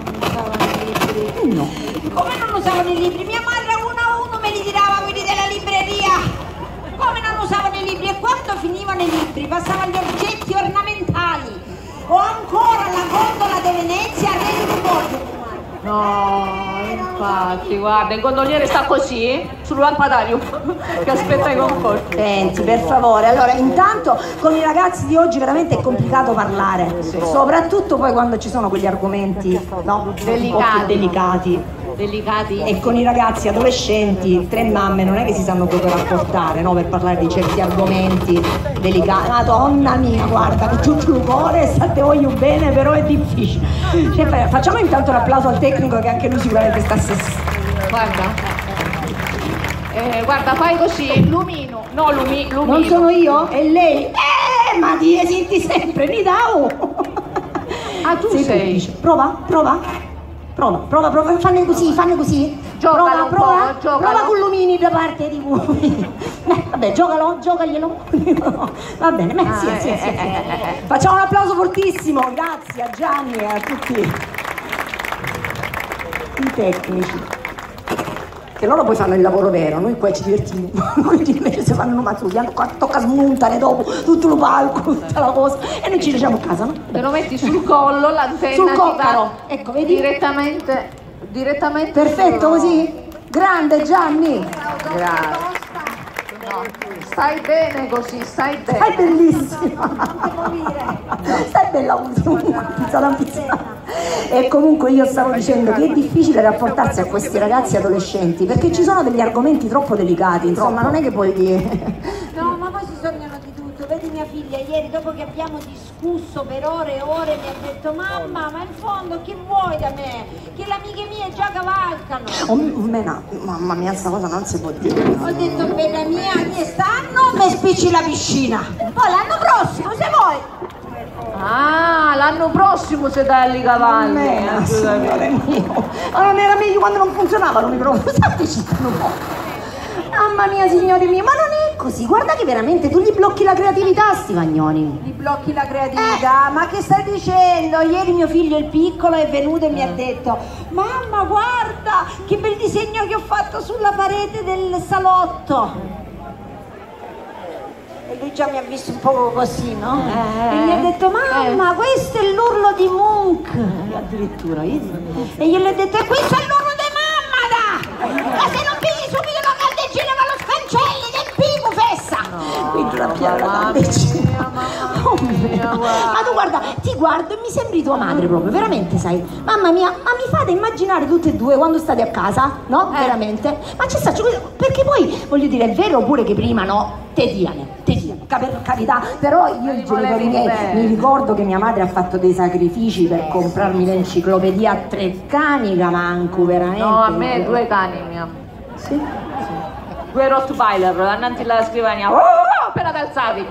No. Come non usavano i libri? Mia madre uno a uno me li tirava, quelli della libreria. Come non usavano i libri e quando finivano i libri passavano gli oggetti ornamentali o ancora la gondola di Venezia a Reggio Borgo. No, infatti, guarda, il gondoliere sta così sul lampadario che aspetta i concorsi. Senti, per favore, allora intanto con i ragazzi di oggi veramente è complicato parlare, soprattutto poi quando ci sono quegli argomenti delicati. E con i ragazzi adolescenti, tre mamme non è che si sanno proprio rapportare, no? Per parlare di certi argomenti delicati. Madonna mia, guarda, con tutto il cuore, te voglio bene, però è difficile. Cioè, facciamo intanto un applauso al tecnico che anche lui sicuramente sta guarda. Guarda, fai così, lumino. No, lumino. Non sono io? È lei. Ma ti senti sempre, mi dao. Ah, tu sei. Prova, fanne così. Giocalo, prova con l'omini da parte di voi. Vabbè, giocaglielo. Va bene, sì. Facciamo un applauso fortissimo, grazie a Gianni e a tutti i tecnici. Che loro poi fanno il lavoro vero, noi qua ci divertiamo. Noi invece se fanno una mazzuria, tocca smontare dopo tutto lo palco, tutta la cosa. E noi ci lasciamo a casa, no? Te lo metti sul collo, l'antenna. Sul coccaro, ecco, vedi? Direttamente. Perfetto, così? Grande Gianni! Grazie. No, stai bene così, stai bene. Stai bellissima. Stai bella pizzata. E comunque io stavo dicendo che è difficile rapportarsi a questi ragazzi adolescenti perché ci sono degli argomenti troppo delicati, insomma, non è che puoi dire. No, ma poi si sognano di tutto. Vedi mia figlia ieri, dopo che abbiamo discusso per ore e ore, mi ha detto: mamma, ma in fondo che vuoi da me? Che le amiche mie già cavalcano. Mamma mia, sta cosa non si può dire. Ho detto: bella mia, quest'anno mi spicci la piscina, poi l'anno prossimo se vuoi. Ah, l'anno prossimo se dai lì cavalli. Non era meglio quando non funzionavano i microfoni. Mamma mia, signori miei, ma non è così. Guarda che veramente tu gli blocchi la creatività, Stivagnoni. Gli blocchi la creatività? Ma che stai dicendo? Ieri mio figlio, il piccolo, è venuto e mi ha detto: mamma, guarda che bel disegno che ho fatto sulla parete del salotto. E lui già mi ha visto un po' così, no? E gli ha detto: mamma, questo è l'urlo di Munch. Addirittura, e gliel'ho detto: e questo è l'urlo di mamma, da! Ma se non pigli subito la caldegina, ma lo scancelli del pico, fessa! No, quindi la piana caldegina. Ma tu guarda, ti guardo e mi sembri tua madre proprio, veramente, sai? Mamma mia, ma mi fate immaginare tutte e due quando state a casa, no? Veramente? Ma ci sta, perché poi, voglio dire, è vero pure che prima, no? Te diane, per carità, però io i genitori miei mi ricordo che mia madre ha fatto dei sacrifici per comprarmi l'enciclopedia a 3 cani, camanco, veramente. No, a me 2 cani mia. Sì? Sì. 2 Rottweiler, davanti alla scrivania, appena alzati.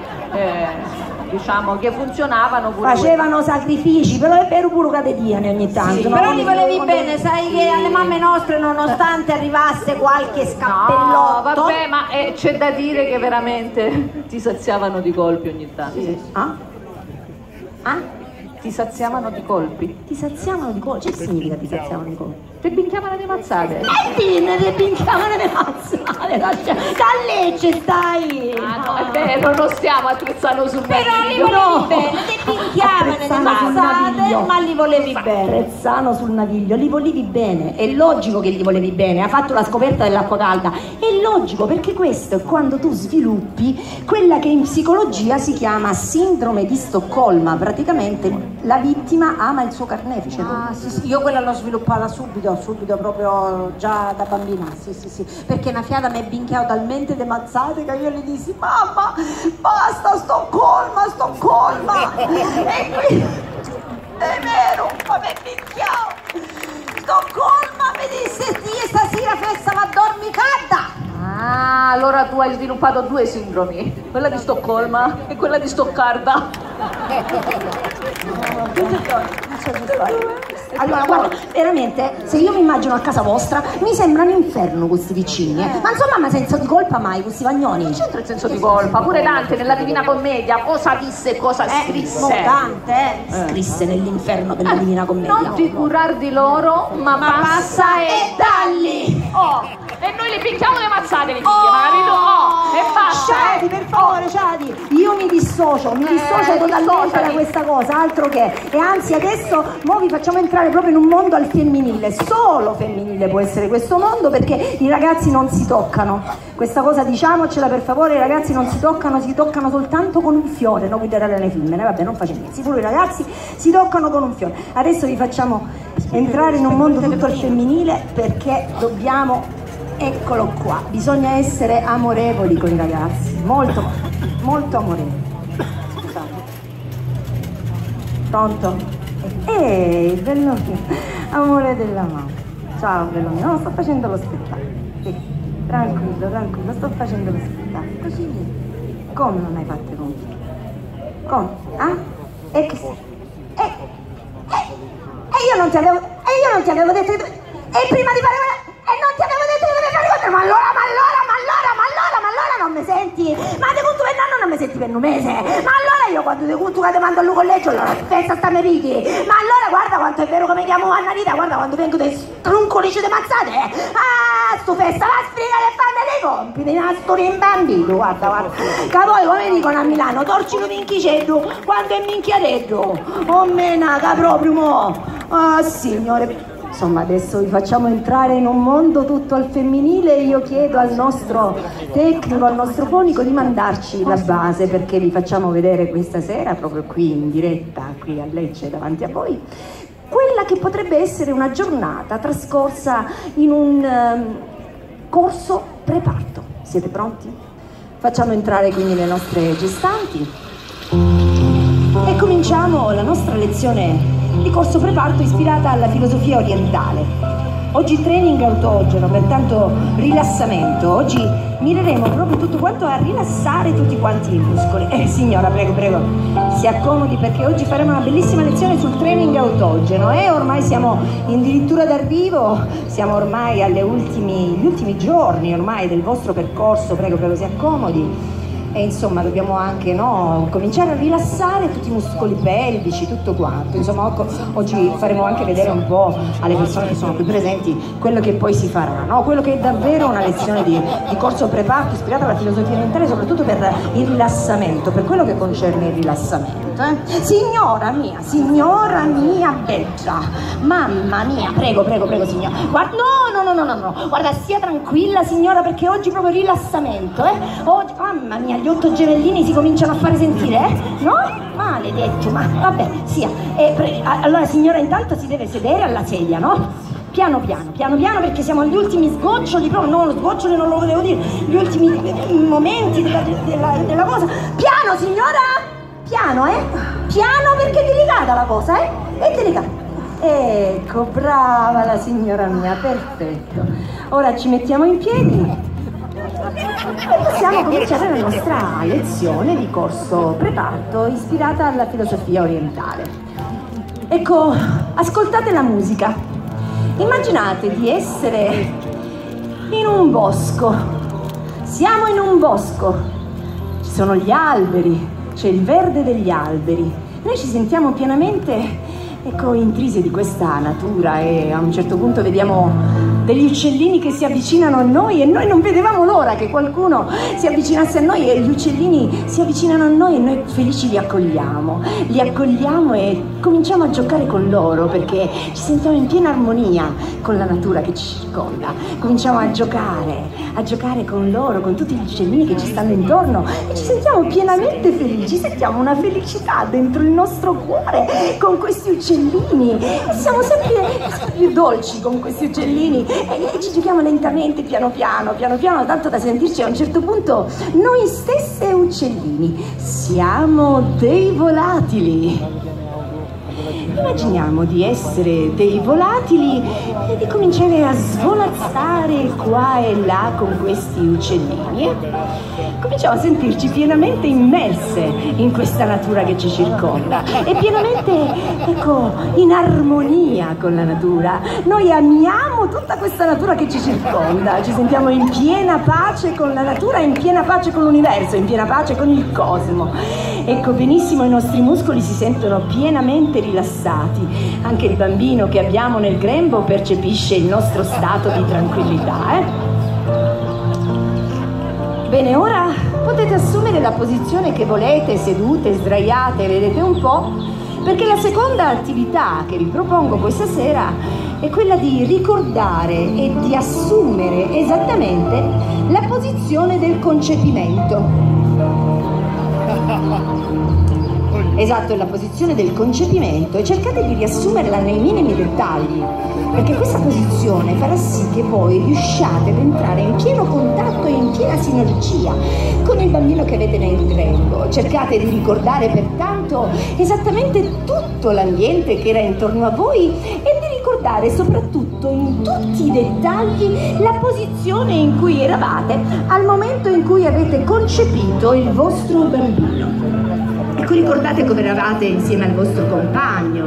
Diciamo che funzionavano pure. Facevano sacrifici, però è vero pure che te diane ogni tanto. Sì, no? Però li volevi bene, sai che alle mamme nostre, nonostante arrivasse qualche scappellotto. No, vabbè, ma c'è da dire che veramente ti saziavano di colpi ogni tanto. Sì. Ah? ti saziavano di colpi. Ti saziavano di colpi? Che significa ti saziavano di colpi? Repinchiavano le mazzate. Repinchiavano le mazzate. Da Lecce stai. Ah no, è vero, non stiamo a Trezzano sul Naviglio. Però li volevi bene, le mazzate, ma li volevi bene. Trezzano sul Naviglio, li volevi bene. È logico che li volevi bene, ha fatto la scoperta dell'acqua calda. È logico, perché questo è quando tu sviluppi quella che in psicologia si chiama sindrome di Stoccolma, praticamente la vittima ama il suo carnefice. Ah, sì, sì, io quella l'ho sviluppata subito, proprio già da bambina, sì, perché una fiata mi è binchiato talmente de mazzate che io le dissi: mamma, basta Stoccolma. E qui è vero, ma mi è binchiato Stoccolma, mi disse: sì, stasera festa va a dormire calda. Ah, allora tu hai sviluppato due sindromi, quella di Stoccolma e quella di Stoccarda. Allora guarda, veramente, se io mi immagino a casa vostra, mi sembra un inferno questi vicini, eh. Ma insomma, ma senso di colpa mai questi vagnoni? Non c'entra il senso di colpa, pure Dante nella Divina Commedia cosa disse e cosa scrisse. Dante scrisse nell'inferno della Divina Commedia: non ti curar di loro, ma passa e dalli. Oh! E noi le picchiamo le mazzate, le capito? Oh! E basta! Ciadi, per favore, Ciadi! Io mi dissocio totalmente da questa cosa, altro che! E anzi, adesso vi facciamo entrare proprio in un mondo al femminile. Solo femminile può essere questo mondo, perché i ragazzi non si toccano. Questa cosa diciamocela, per favore, i ragazzi non si toccano, si toccano soltanto con un fiore. Non guiderà nei film, vabbè, non faccio niente. Solo i ragazzi si toccano con un fiore. Adesso vi facciamo entrare in un mondo tutto al femminile, perché dobbiamo... Eccolo qua, bisogna essere amorevoli con i ragazzi, molto, molto amorevoli. Scusate. Pronto? Ehi, bello mio, amore della mamma. Ciao, bello mio, no, sto facendo lo spettacolo. Sì, tranquillo, sto facendo lo spettacolo. Così, come non hai fatto i conti? Come? Ah? E che sei? E io non ti avevo detto che tu... E prima di fare... E non ti avevo detto che dovevi fare conto, ma allora non mi senti? Ma te conto per un anno non mi senti per un mese? Ma allora io quando te conto che ti mando al collegio, allora pensa a sta me picchi. Ma allora guarda quanto è vero che mi chiamo Annalita, guarda quando vengo dei struncolici di mazzate. Ah, sto festa, la sfiga e fanno dei compiti, nasto rimbambito, guarda. Che poi come dicono a Milano, torcino minchicetto quando è minchiaretto. Oh menaca proprio mo. Ah, signore. Insomma, adesso vi facciamo entrare in un mondo tutto al femminile e io chiedo al nostro tecnico, al nostro fonico, di mandarci la base, perché vi facciamo vedere questa sera, proprio qui in diretta, qui a Lecce, davanti a voi, quella che potrebbe essere una giornata trascorsa in un corso preparto. Siete pronti? Facciamo entrare quindi le nostre gestanti e cominciamo la nostra lezione di corso preparto ispirata alla filosofia orientale. Oggi training autogeno, pertanto rilassamento. Oggi mireremo proprio tutto quanto a rilassare tutti quanti i muscoli. Signora, prego, si accomodi, perché oggi faremo una bellissima lezione sul training autogeno. Ormai siamo addirittura d'arrivo, siamo ormai agli ultimi giorni ormai del vostro percorso. Prego, si accomodi. E insomma dobbiamo anche cominciare a rilassare tutti i muscoli pelvici, tutto quanto. Insomma, oggi faremo anche vedere un po' alle persone che sono qui presenti quello che poi si farà, quello che è davvero una lezione di corso preparto ispirata alla filosofia orientale, soprattutto per il rilassamento, per quello che concerne il rilassamento. Signora mia bella, mamma mia, prego signora, guarda, no, guarda, sia tranquilla signora, perché oggi proprio rilassamento, oggi, mamma mia, gli 8 gemellini si cominciano a fare sentire, no? Maledetto, ma vabbè, sia. Allora signora, intanto si deve sedere alla sedia, no? Piano piano, perché siamo agli ultimi sgoccioli, proprio non lo sgocciolo, non lo volevo dire, gli ultimi momenti della cosa. Piano signora! Piano, perché è delicata la cosa, è delicata. Ecco, brava la signora mia, perfetto. Ora ci mettiamo in piedi. Possiamo cominciare la nostra lezione di corso preparto ispirata alla filosofia orientale. Ecco, ascoltate la musica. Immaginate di essere in un bosco. Siamo in un bosco. Ci sono gli alberi, c'è il verde degli alberi. Noi ci sentiamo pienamente, ecco, intrise di questa natura e a un certo punto vediamo degli uccellini che si avvicinano a noi e noi non vedevamo l'ora che qualcuno si avvicinasse a noi, e gli uccellini si avvicinano a noi e noi felici li accogliamo e cominciamo a giocare con loro perché ci sentiamo in piena armonia con la natura che ci circonda. Cominciamo a giocare con loro, con tutti gli uccellini che ci stanno intorno, e ci sentiamo pienamente felici, sentiamo una felicità dentro il nostro cuore con questi uccellini e siamo sempre più dolci con questi uccellini. E ci giochiamo lentamente, piano piano, tanto da sentirci a un certo punto noi stesse uccellini. Siamo dei volatili. Immaginiamo di essere dei volatili e di cominciare a svolazzare qua e là con questi uccellini. Cominciamo a sentirci pienamente immerse in questa natura che ci circonda e pienamente, ecco, in armonia con la natura. Noi amiamo tutta questa natura che ci circonda, ci sentiamo in piena pace con la natura, in piena pace con l'universo, in piena pace con il cosmo. Ecco benissimo, i nostri muscoli si sentono pienamente rilassati, anche il bambino che abbiamo nel grembo percepisce il nostro stato di tranquillità, Bene, ora potete assumere la posizione che volete, sedute, sdraiate, vedete un po', perché la seconda attività che vi propongo questa sera è quella di ricordare e di assumere esattamente la posizione del concepimento. Esatto, è la posizione del concepimento, e cercate di riassumerla nei minimi dettagli, perché questa posizione farà sì che voi riusciate ad entrare in pieno contatto e in piena sinergia con il bambino che avete nel grembo. Cercate di ricordare pertanto esattamente tutto l'ambiente che era intorno a voi e di ricordare soprattutto in tutti i dettagli la posizione in cui eravate al momento in cui avete concepito il vostro bambino. Ecco, ricordate come eravate insieme al vostro compagno,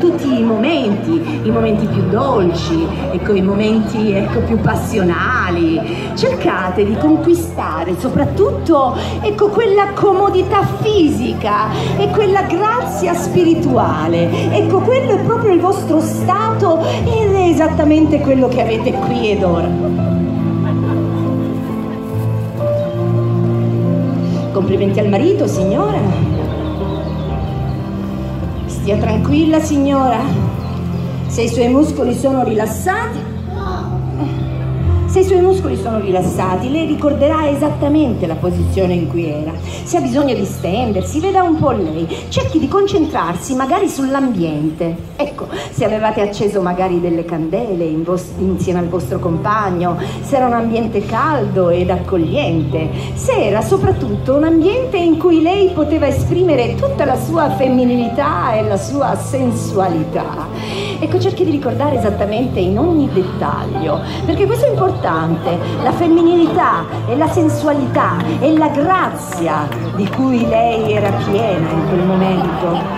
tutti i momenti più dolci, ecco, i momenti, ecco, più passionali. Cercate di conquistare soprattutto, ecco, quella comodità fisica e quella grazia spirituale. Ecco, quello è proprio il vostro stato ed è esattamente quello che avete qui ed ora. Complimenti al marito, signora. Stia tranquilla, signora, se i suoi muscoli sono rilassati, lei ricorderà esattamente la posizione in cui era. Se ha bisogno di stendersi, veda un po' lei, cerchi di concentrarsi magari sull'ambiente. Ecco, se avevate acceso magari delle candele insieme al vostro compagno, se era un ambiente caldo ed accogliente, se era soprattutto un ambiente in cui lei poteva esprimere tutta la sua femminilità e la sua sensualità. Ecco, cerchi di ricordare esattamente in ogni dettaglio, perché questo è importante. La femminilità e la sensualità e la grazia di cui lei era piena in quel momento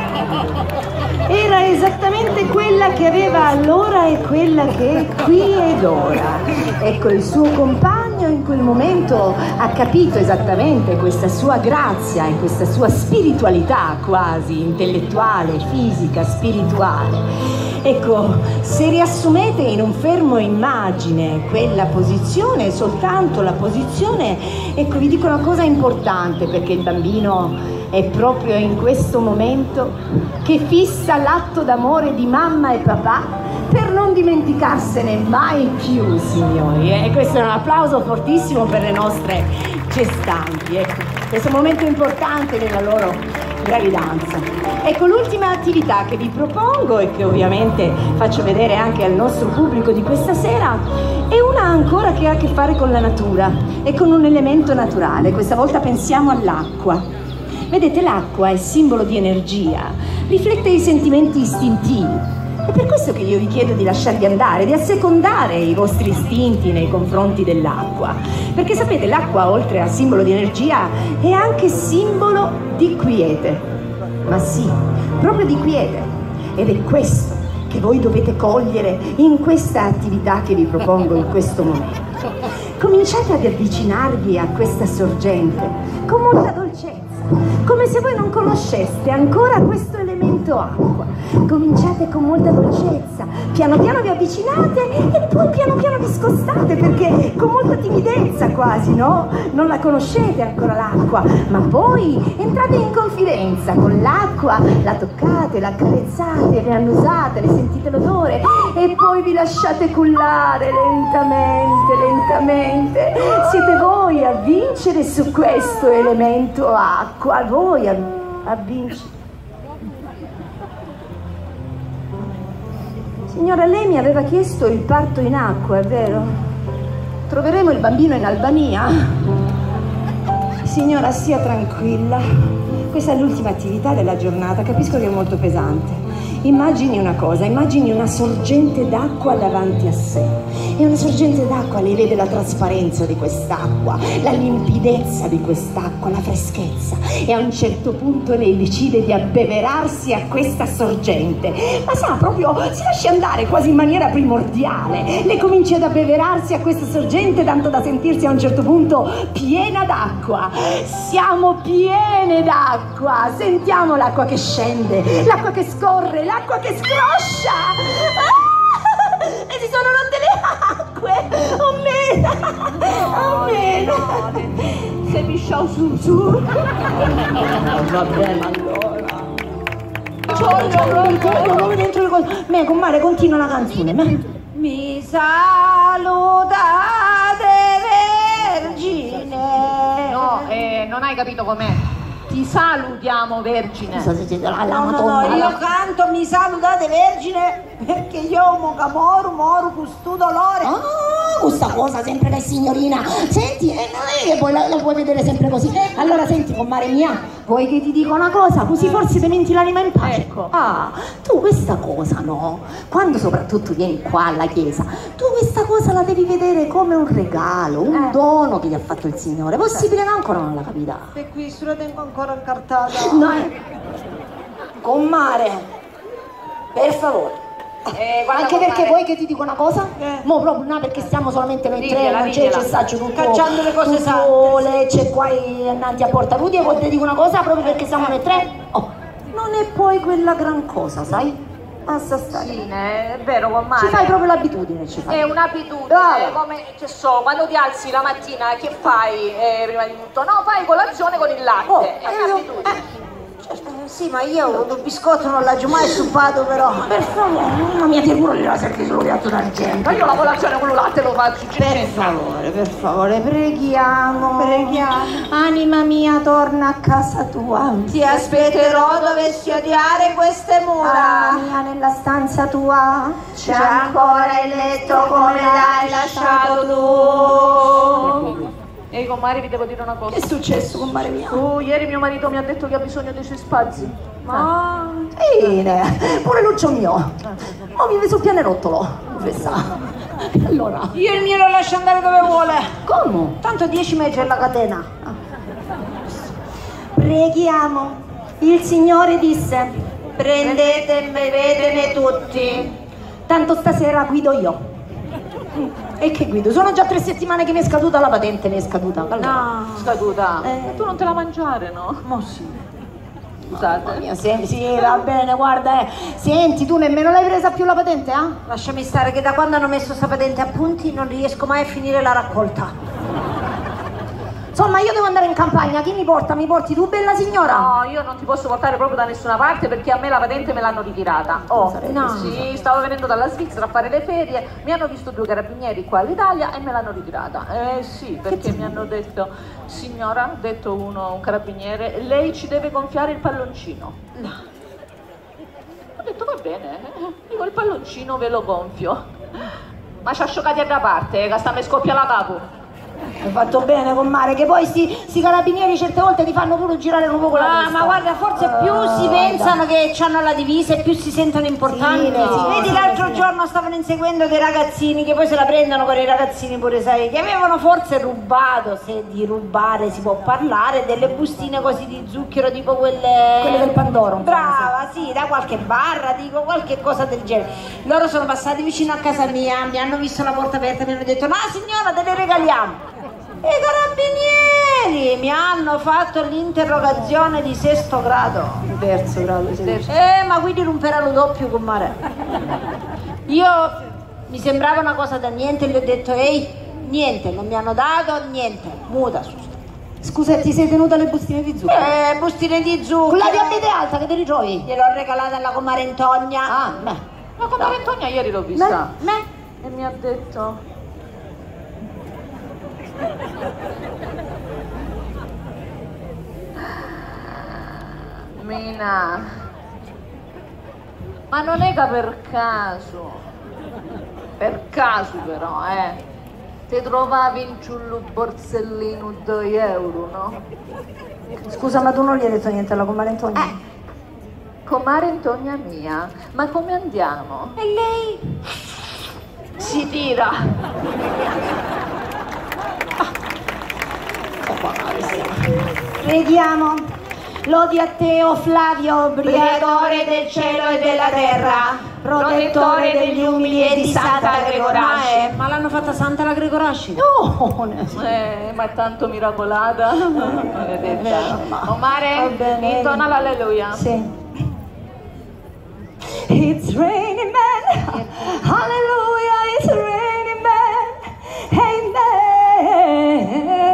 era esattamente quella che aveva allora e quella che è qui ed ora. Ecco, il suo compagno in quel momento ha capito esattamente questa sua grazia e questa sua spiritualità, quasi intellettuale, fisica, spirituale. Ecco, se riassumete in un fermo immagine quella posizione, soltanto la posizione, ecco, vi dico una cosa importante, perché il bambino è proprio in questo momento che fissa l'atto d'amore di mamma e papà per non dimenticarsene mai più, signori. E questo è un applauso fortissimo per le nostre gestanti, ecco, questo è un momento importante nella loro gravidanza. Ecco, l'ultima attività che vi propongo e che ovviamente faccio vedere anche al nostro pubblico di questa sera è una ancora che ha a che fare con la natura e con un elemento naturale. Questa volta pensiamo all'acqua. Vedete, l'acqua è simbolo di energia, riflette i sentimenti istintivi. È per questo che io vi chiedo di lasciarvi andare, di assecondare i vostri istinti nei confronti dell'acqua, perché sapete, l'acqua, oltre a simbolo di energia, è anche simbolo di quiete. Ma sì, proprio di quiete. Ed è questo che voi dovete cogliere in questa attività che vi propongo in questo momento. Cominciate ad avvicinarvi a questa sorgente con molta dolcezza, come se voi non conosceste ancora questo elemento acqua. Cominciate con molta dolcezza, piano piano vi avvicinate e poi piano piano vi scostate, perché con molta timidezza quasi, no? Non la conoscete ancora l'acqua, ma poi entrate in confidenza con l'acqua, la toccate, la accarezzate, le annusate, le sentite l'odore e poi vi lasciate cullare lentamente, lentamente. Siete voi a vincere su questo elemento acqua, voi a vincere. Signora, lei mi aveva chiesto il parto in acqua, è vero? Troveremo il bambino in Albania? Signora, sia tranquilla. Questa è l'ultima attività della giornata, capisco che è molto pesante. Immagini una cosa, immagini una sorgente d'acqua davanti a sé. E una sorgente d'acqua, lei vede la trasparenza di quest'acqua, la limpidezza di quest'acqua, la freschezza. E a un certo punto lei decide di abbeverarsi a questa sorgente. Ma sa, proprio si lascia andare quasi in maniera primordiale. Lei comincia ad abbeverarsi a questa sorgente, tanto da sentirsi a un certo punto piena d'acqua. Siamo piene d'acqua, sentiamo l'acqua che scende, l'acqua che scorre, l'acqua che scroscia. Ah! E si sono rotte le acque. Oh mena, oh mena. No, se mi sciò su. Va bene, allora. C'ho dentro le cose. Me, comare, continua la canzone. Mi salutate, vergine. No, non hai capito com'è. Ti salutiamo, vergine. No, io canto mi salutate, vergine, perché io moro questo dolore. Ah, questa cosa sempre lei, signorina. Senti, non è che poi la puoi vedere sempre così. Allora senti, comare mia, vuoi che ti dica una cosa? Così forse ti menti l'anima in pace. Ecco. Ah, tu questa cosa, no? Quando soprattutto vieni qua alla chiesa, tu questa cosa la devi vedere come un regalo, un dono che ti ha fatto il Signore. Possibile no, ancora non la capita. E qui sulla tengo ancora incartata. No, comare, per favore. Anche perché vuoi che ti dico una cosa? Mo proprio no, perché stiamo solamente noi tre, non c'è il cessaggio tutto, cacciando le cose sole, c'è qua andati a Porta Rudi, e poi ti dico una cosa proprio perché siamo noi tre. Oh, non è poi quella gran cosa, sai? Basta stare. Sì, è vero, comare. Ci fai proprio l'abitudine, ci fai. È un'abitudine, come quando ti alzi la mattina, che fai prima di tutto? No, fai colazione con il latte. Oh, è un'abitudine. Sì, ma io un biscotto non l'ho mai stupato, però. Per favore, mamma mia, ti pure la senti solo piatto d'argento. Ma io la colazione con il latte lo faccio. Per favore, preghiamo. Preghiamo. Anima mia, torna a casa tua. Ti aspetterò dove sfioriare queste mura. Anima mia, nella stanza tua c'è ancora il letto come l'hai lasciato tu. Ehi, comare, vi devo dire una cosa. Che è successo, comare mia? Oh, ieri mio marito mi ha detto che ha bisogno dei suoi spazi. Ma... Bene, pure Lucio mio. Ma vive sul pianerottolo. Allora... Io il mio lo lascio andare dove vuole. Come? Tanto 10 metri è la catena. Preghiamo. Il Signore disse: prendete e bevetene tutti. Tanto stasera guido io. E che guido? Sono già 3 settimane che mi è scaduta la patente, mi è scaduta. Allora, no, scaduta. Tu non te la mangiare, no? Ma sì. Scusate. Mia, sì, va bene, guarda, Senti, tu nemmeno l'hai presa più la patente, eh? Lasciami stare, che da quando hanno messo sta patente a punti non riesco mai a finire la raccolta. Insomma, io devo andare in campagna, chi mi porta? Mi porti tu, bella signora? No, io non ti posso portare proprio da nessuna parte perché a me la patente me l'hanno ritirata. Oh, no. Sì, stavo venendo dalla Svizzera a fare le ferie, mi hanno visto 2 carabinieri qua all'Italia e me l'hanno ritirata. Sì, perché mi hanno detto, signora, ha detto un carabiniere, lei ci deve gonfiare il palloncino. No. Ho detto, va bene, dico, il palloncino ve lo gonfio. Ma ci ha scioccati da parte, che sta me scoppia la capo. Hai fatto bene, comare, che poi sti carabinieri certe volte ti fanno pure girare un po' con la testa. Ma guarda, forse più si pensano che hanno la divisa e più si sentono importanti. Sì, vedi, l'altro giorno stavano inseguendo dei ragazzini che poi se la prendono con i ragazzini pure, sai, che avevano forse rubato, se di rubare si può parlare, delle bustine così di zucchero, tipo quelle del Pandoro. Brava, sì, da qualche barra, dico, qualche cosa del genere. Loro sono passati vicino a casa mia, mi hanno visto la porta aperta e mi hanno detto: no signora, te le regaliamo. I carabinieri ieri mi hanno fatto l'interrogazione di sesto grado, terzo grado, terzo. Ma quindi romperà lo doppio con Mare. Io mi sembrava una cosa da niente, gli ho detto ehi, niente, non mi hanno dato niente, muta. Scusa, ti sei tenuta le bustine di zucchero? Bustine di zucchero. Con la diabete alta, che te li trovi? Gliel'ho regalata alla comare Antonia. Ah, me. La comare Antonia ieri l'ho vista. Me. E mi ha detto... Mina, ma non è che per caso però, ti trovavi in ciullo borsellino 2 euro, no? Scusa, ma tu non gli hai detto niente alla comare Antonia? Comare Antonia mia, ma come andiamo? E lei si tira. Vediamo, lodi a te, o Flavio, briatore del cielo e della terra, protettore degli umili e di Santa Gregorasci. Ma l'hanno fatta Santa la Gregorasci? No, ma è tanto miracolata. Omare, intona l'alleluia. Sì. It's raining man, hallelujah, it's raining man, amen.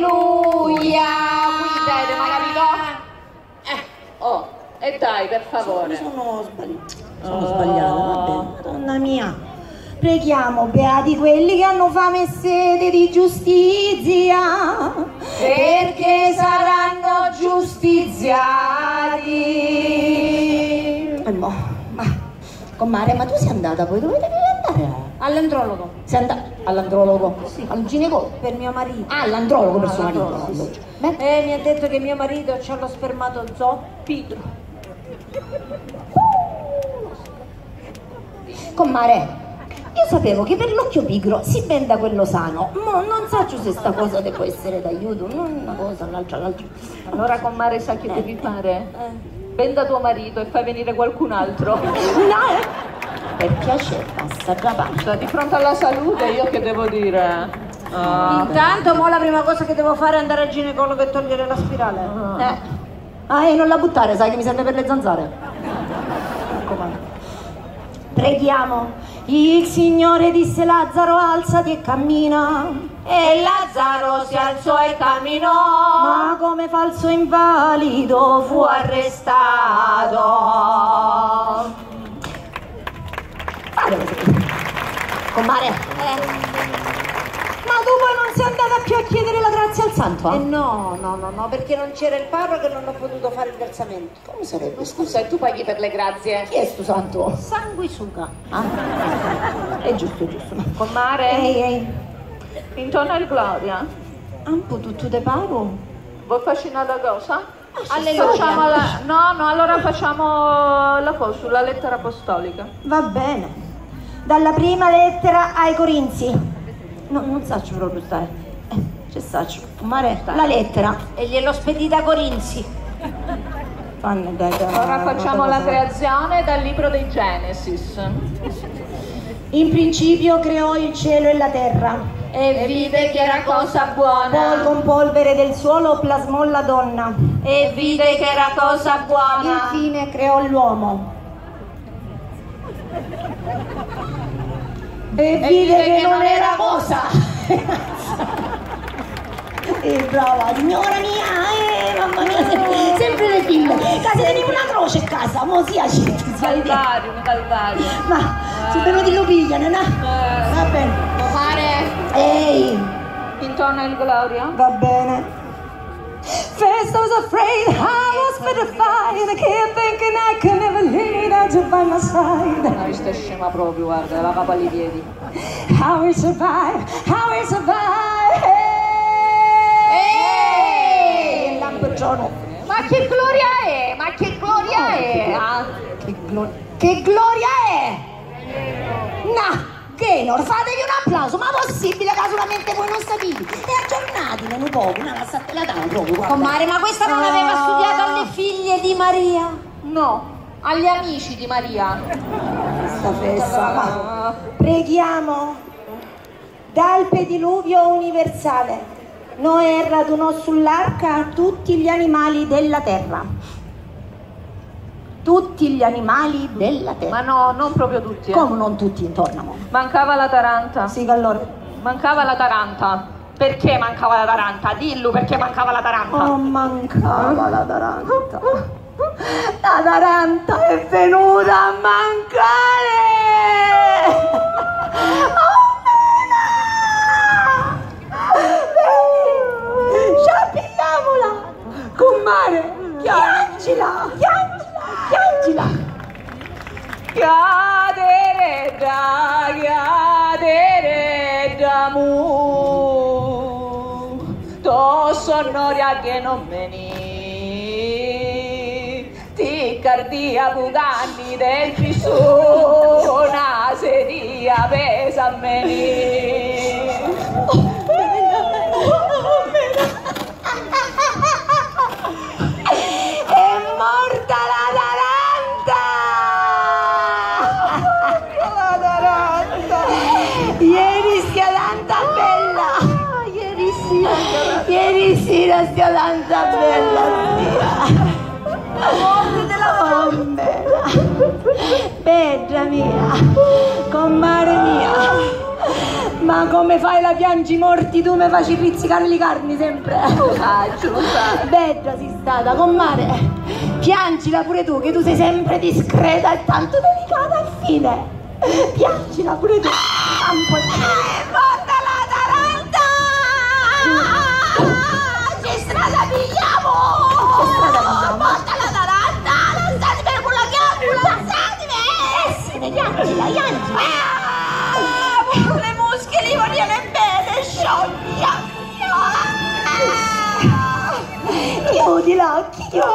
Alleluia! Guida, ma capito? Oh, e dai, per favore. Sono sbagliata, va bene. Donna mia, preghiamo, beati quelli che hanno fame e sete di giustizia, perché saranno giustiziati. Comare, ma tu sei andata poi? Dove devi andare? All'andrologo. Sei andata all'andrologo? Sì. Al ginecologo? Per mio marito. Ah, all'andrologo per suo marito. Sì. Mi ha detto che mio marito c'ha lo spermatozoo pidro. Comare, io sapevo che per l'occhio pigro si benda quello sano, ma non saccio se sta cosa debba essere d'aiuto, non una cosa, l'altra. Allora comare sa che devi fare? Benda tuo marito e fai venire qualcun altro. No! Per piacere, passa già basta. Di fronte alla salute, io che devo dire? Intanto, mo la prima cosa che devo fare è andare al ginecologo e togliere la spirale. E non la buttare, sai che mi serve per le zanzare. Preghiamo. Il Signore disse: Lazzaro, alzati e cammina. E Lazzaro si alzò e camminò, ma come falso invalido fu arrestato. Comare, ma tu poi non sei andata più a chiedere la grazia al santo? No, perché non c'era il parroco e non ho potuto fare il versamento. Come sarebbe? Scusa, e tu paghi per le grazie? Chi è sto santo? Sanguisuga. È giusto. Comare, intorno al Gloria. Un po' tutto de paro. Vuoi fascinare la cosa? Allora facciamo la cosa sulla lettera apostolica. Va bene. Dalla prima lettera ai Corinzi. No, non saccio proprio stare. C'è saccio. Comare, la lettera. E gliel'ho spedita a Corinzi. Ora facciamo la creazione dal libro dei Genesis. In principio creò il cielo e la terra. E vide che era cosa buona. Poi con polvere del suolo plasmò la donna. E vide che era cosa buona. Infine creò l'uomo. E vide che non era cosa. Brava, signora mia, mamma mia, sempre le film. Casi teniamo una croce a casa, mo si agiti. Un calvario. Ma se te lo dico pigliano, no? Va bene. Ehi! Intorno al Gloria? Va bene. First I was afraid, I was petrified. I kept thinking I could never leave that you by my side. No, questa è scema proprio, guarda, la capa ai piedi. How we survive. Ehi! Lampeggiano. Ma che gloria è? Che gloria è? No! Gaynor, fatevi un applauso, ma possibile che solamente voi non sapete? E aggiornatene un po', una la dai proprio, guarda. Comare, ma questa non aveva studiato alle figlie di Maria? No, agli amici di Maria. Questa festa, preghiamo. dal pediluvio universale. Noè radunò sull'arca tutti gli animali della terra. Tutti gli animali della terra. Ma no, non proprio tutti. Come non tutti intorno? Mancava la taranta. Sì, allora. Mancava la taranta. Perché mancava la taranta? Dillo perché mancava la taranta. Oh, mancava la taranta. La taranta è venuta a mancare. Ciappiamola! Comare! Piangila! Piangila! Piangila! Cadere da mu to sonoria che non meni ti cardia buganni del Gesù una sedia pesa meni. Stia Lanza bella mia, la morte della mamma, Pedra mia, comare mia, ma come fai la piangi morti tu, me faci rizzicare le carni sempre. Lo faccio. Pedra si stata, comare, piangila pure tu, che tu sei sempre discreta e tanto delicata al fine. Piangila pure tu, porta la taranta, lanciatemi con la ghiaccola, lanciatemi! Essine, ghiaccola! Pure le musche li vogliamo bene, sciogli, ghiaccola! Chiudi l'occhio!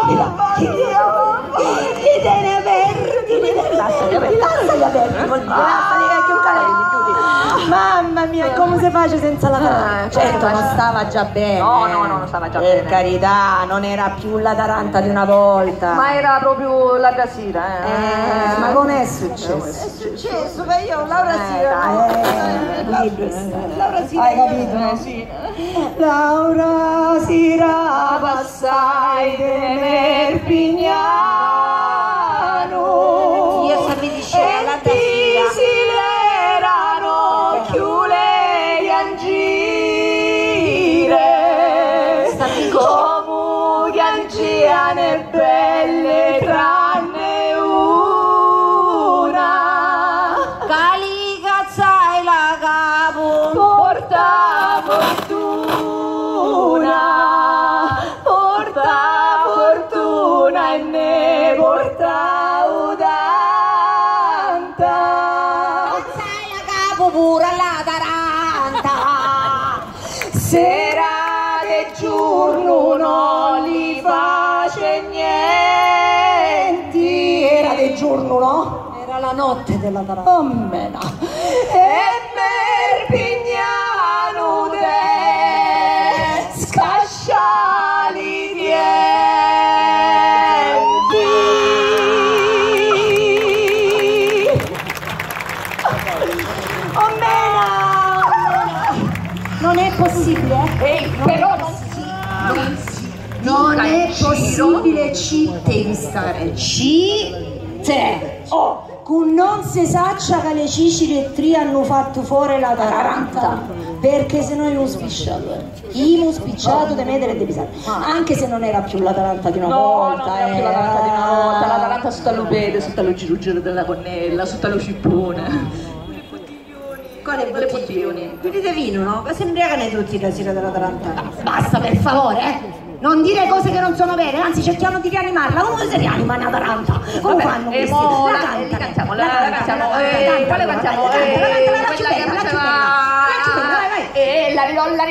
Li tieni aperti, lasciali aperti, vuol dire lasciali vecchi un calelli, chiudi! Mamma mia, come si face senza la taranta? Certo, non stava già bene. No, non stava già bene. Per carità, non era più la taranta di una volta. Ma era proprio la brasira, ma com'è successo? È successo, ma io la brasira. Hai capito? Sì. Laura Sira passai de Merpignano, io sapevo di scena e ti silerano più le angire come ghianciane belle tranne una calicazzai la capo porta fortuna. Era la notte della taranta. Oh, mena. E Merpignano de scasciali dienti. Oh, mena. Non è possibile. Non è possibile ci devi stare. Non si saccia che le cicile e tri hanno fatto fuori la taranta, perché se no io ho spicciato di mettere e di pisare, anche se non era più la taranta di una volta. Non era più la taranta di una volta, la taranta sotto all'ubete, sotto allo girugero della connella, sotto allo cippone. Con le bottiglioni. Quelli di vino, no? Ma sembrano tutti la sera della taranta. Basta, per favore, non dire cose che non sono vere, anzi cerchiamo di rianimarla. Come si rianima una taranta? Come fanno questi? La cantiamo, la facciamo. E la rirolla,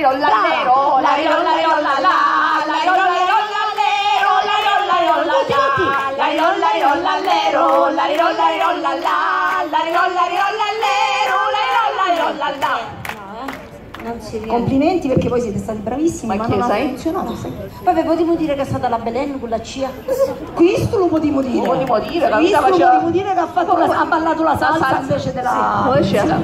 Complimenti, perché voi siete stati bravissimi, ma non ha funzionato. Vabbè, potremmo dire che è stata la Belen con la CIA. Questo lo potremmo dire. Che ha fatto ha ballato la salsa invece della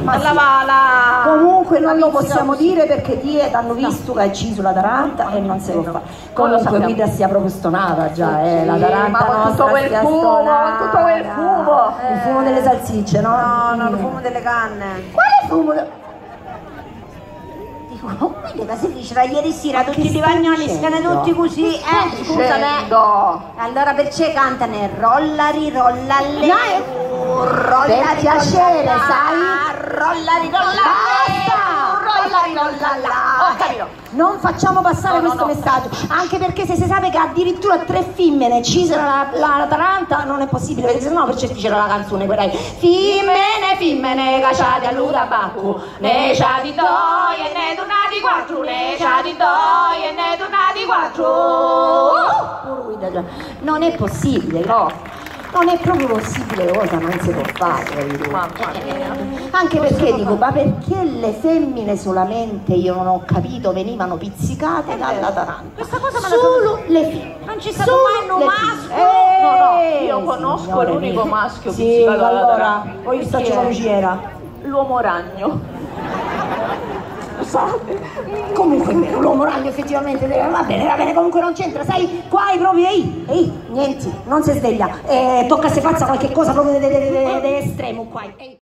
la. Comunque non lo possiamo dire perché ti hanno visto che è ucciso l'Ataranta e non si può fare. Comunque qui si è proprio stonata già, l'Ataranta con tutto quel fumo, il fumo delle salsicce, no? No, il fumo delle canne. Quale fumo? Quindi ma si dice da ieri sera tutti i divagnoli scana tutti così, scusami. Allora perché cantano rollari rollale, per piacere, sai? Rollari rollale, rollari rollala. Non facciamo passare questo messaggio, anche perché se si sape che addirittura tre femmine cisero la Taranta non è possibile, perché se no perché c'era la canzone quella femmine femmine cacciate all'urabacco ne c'hai doi e ne donati quattro ne c'hai doi e ne donati quattro. Non è possibile, no. Non è proprio possibile, cosa non si può fare, anche perché dico, ma perché le femmine solamente, io non ho capito, venivano pizzicate dalla Taranta? Questa cosa solo le femmine. Non ci sono mai un maschio? No, io conosco l'unico maschio pizzicato dalla Taranta. Allora, poi sta c'era l'uomo ragno. Comunque l'uomo ragno effettivamente va bene, comunque non c'entra, sai, qua è proprio ehi, niente, non si sveglia, tocca se faccia qualche cosa proprio di estremo qua.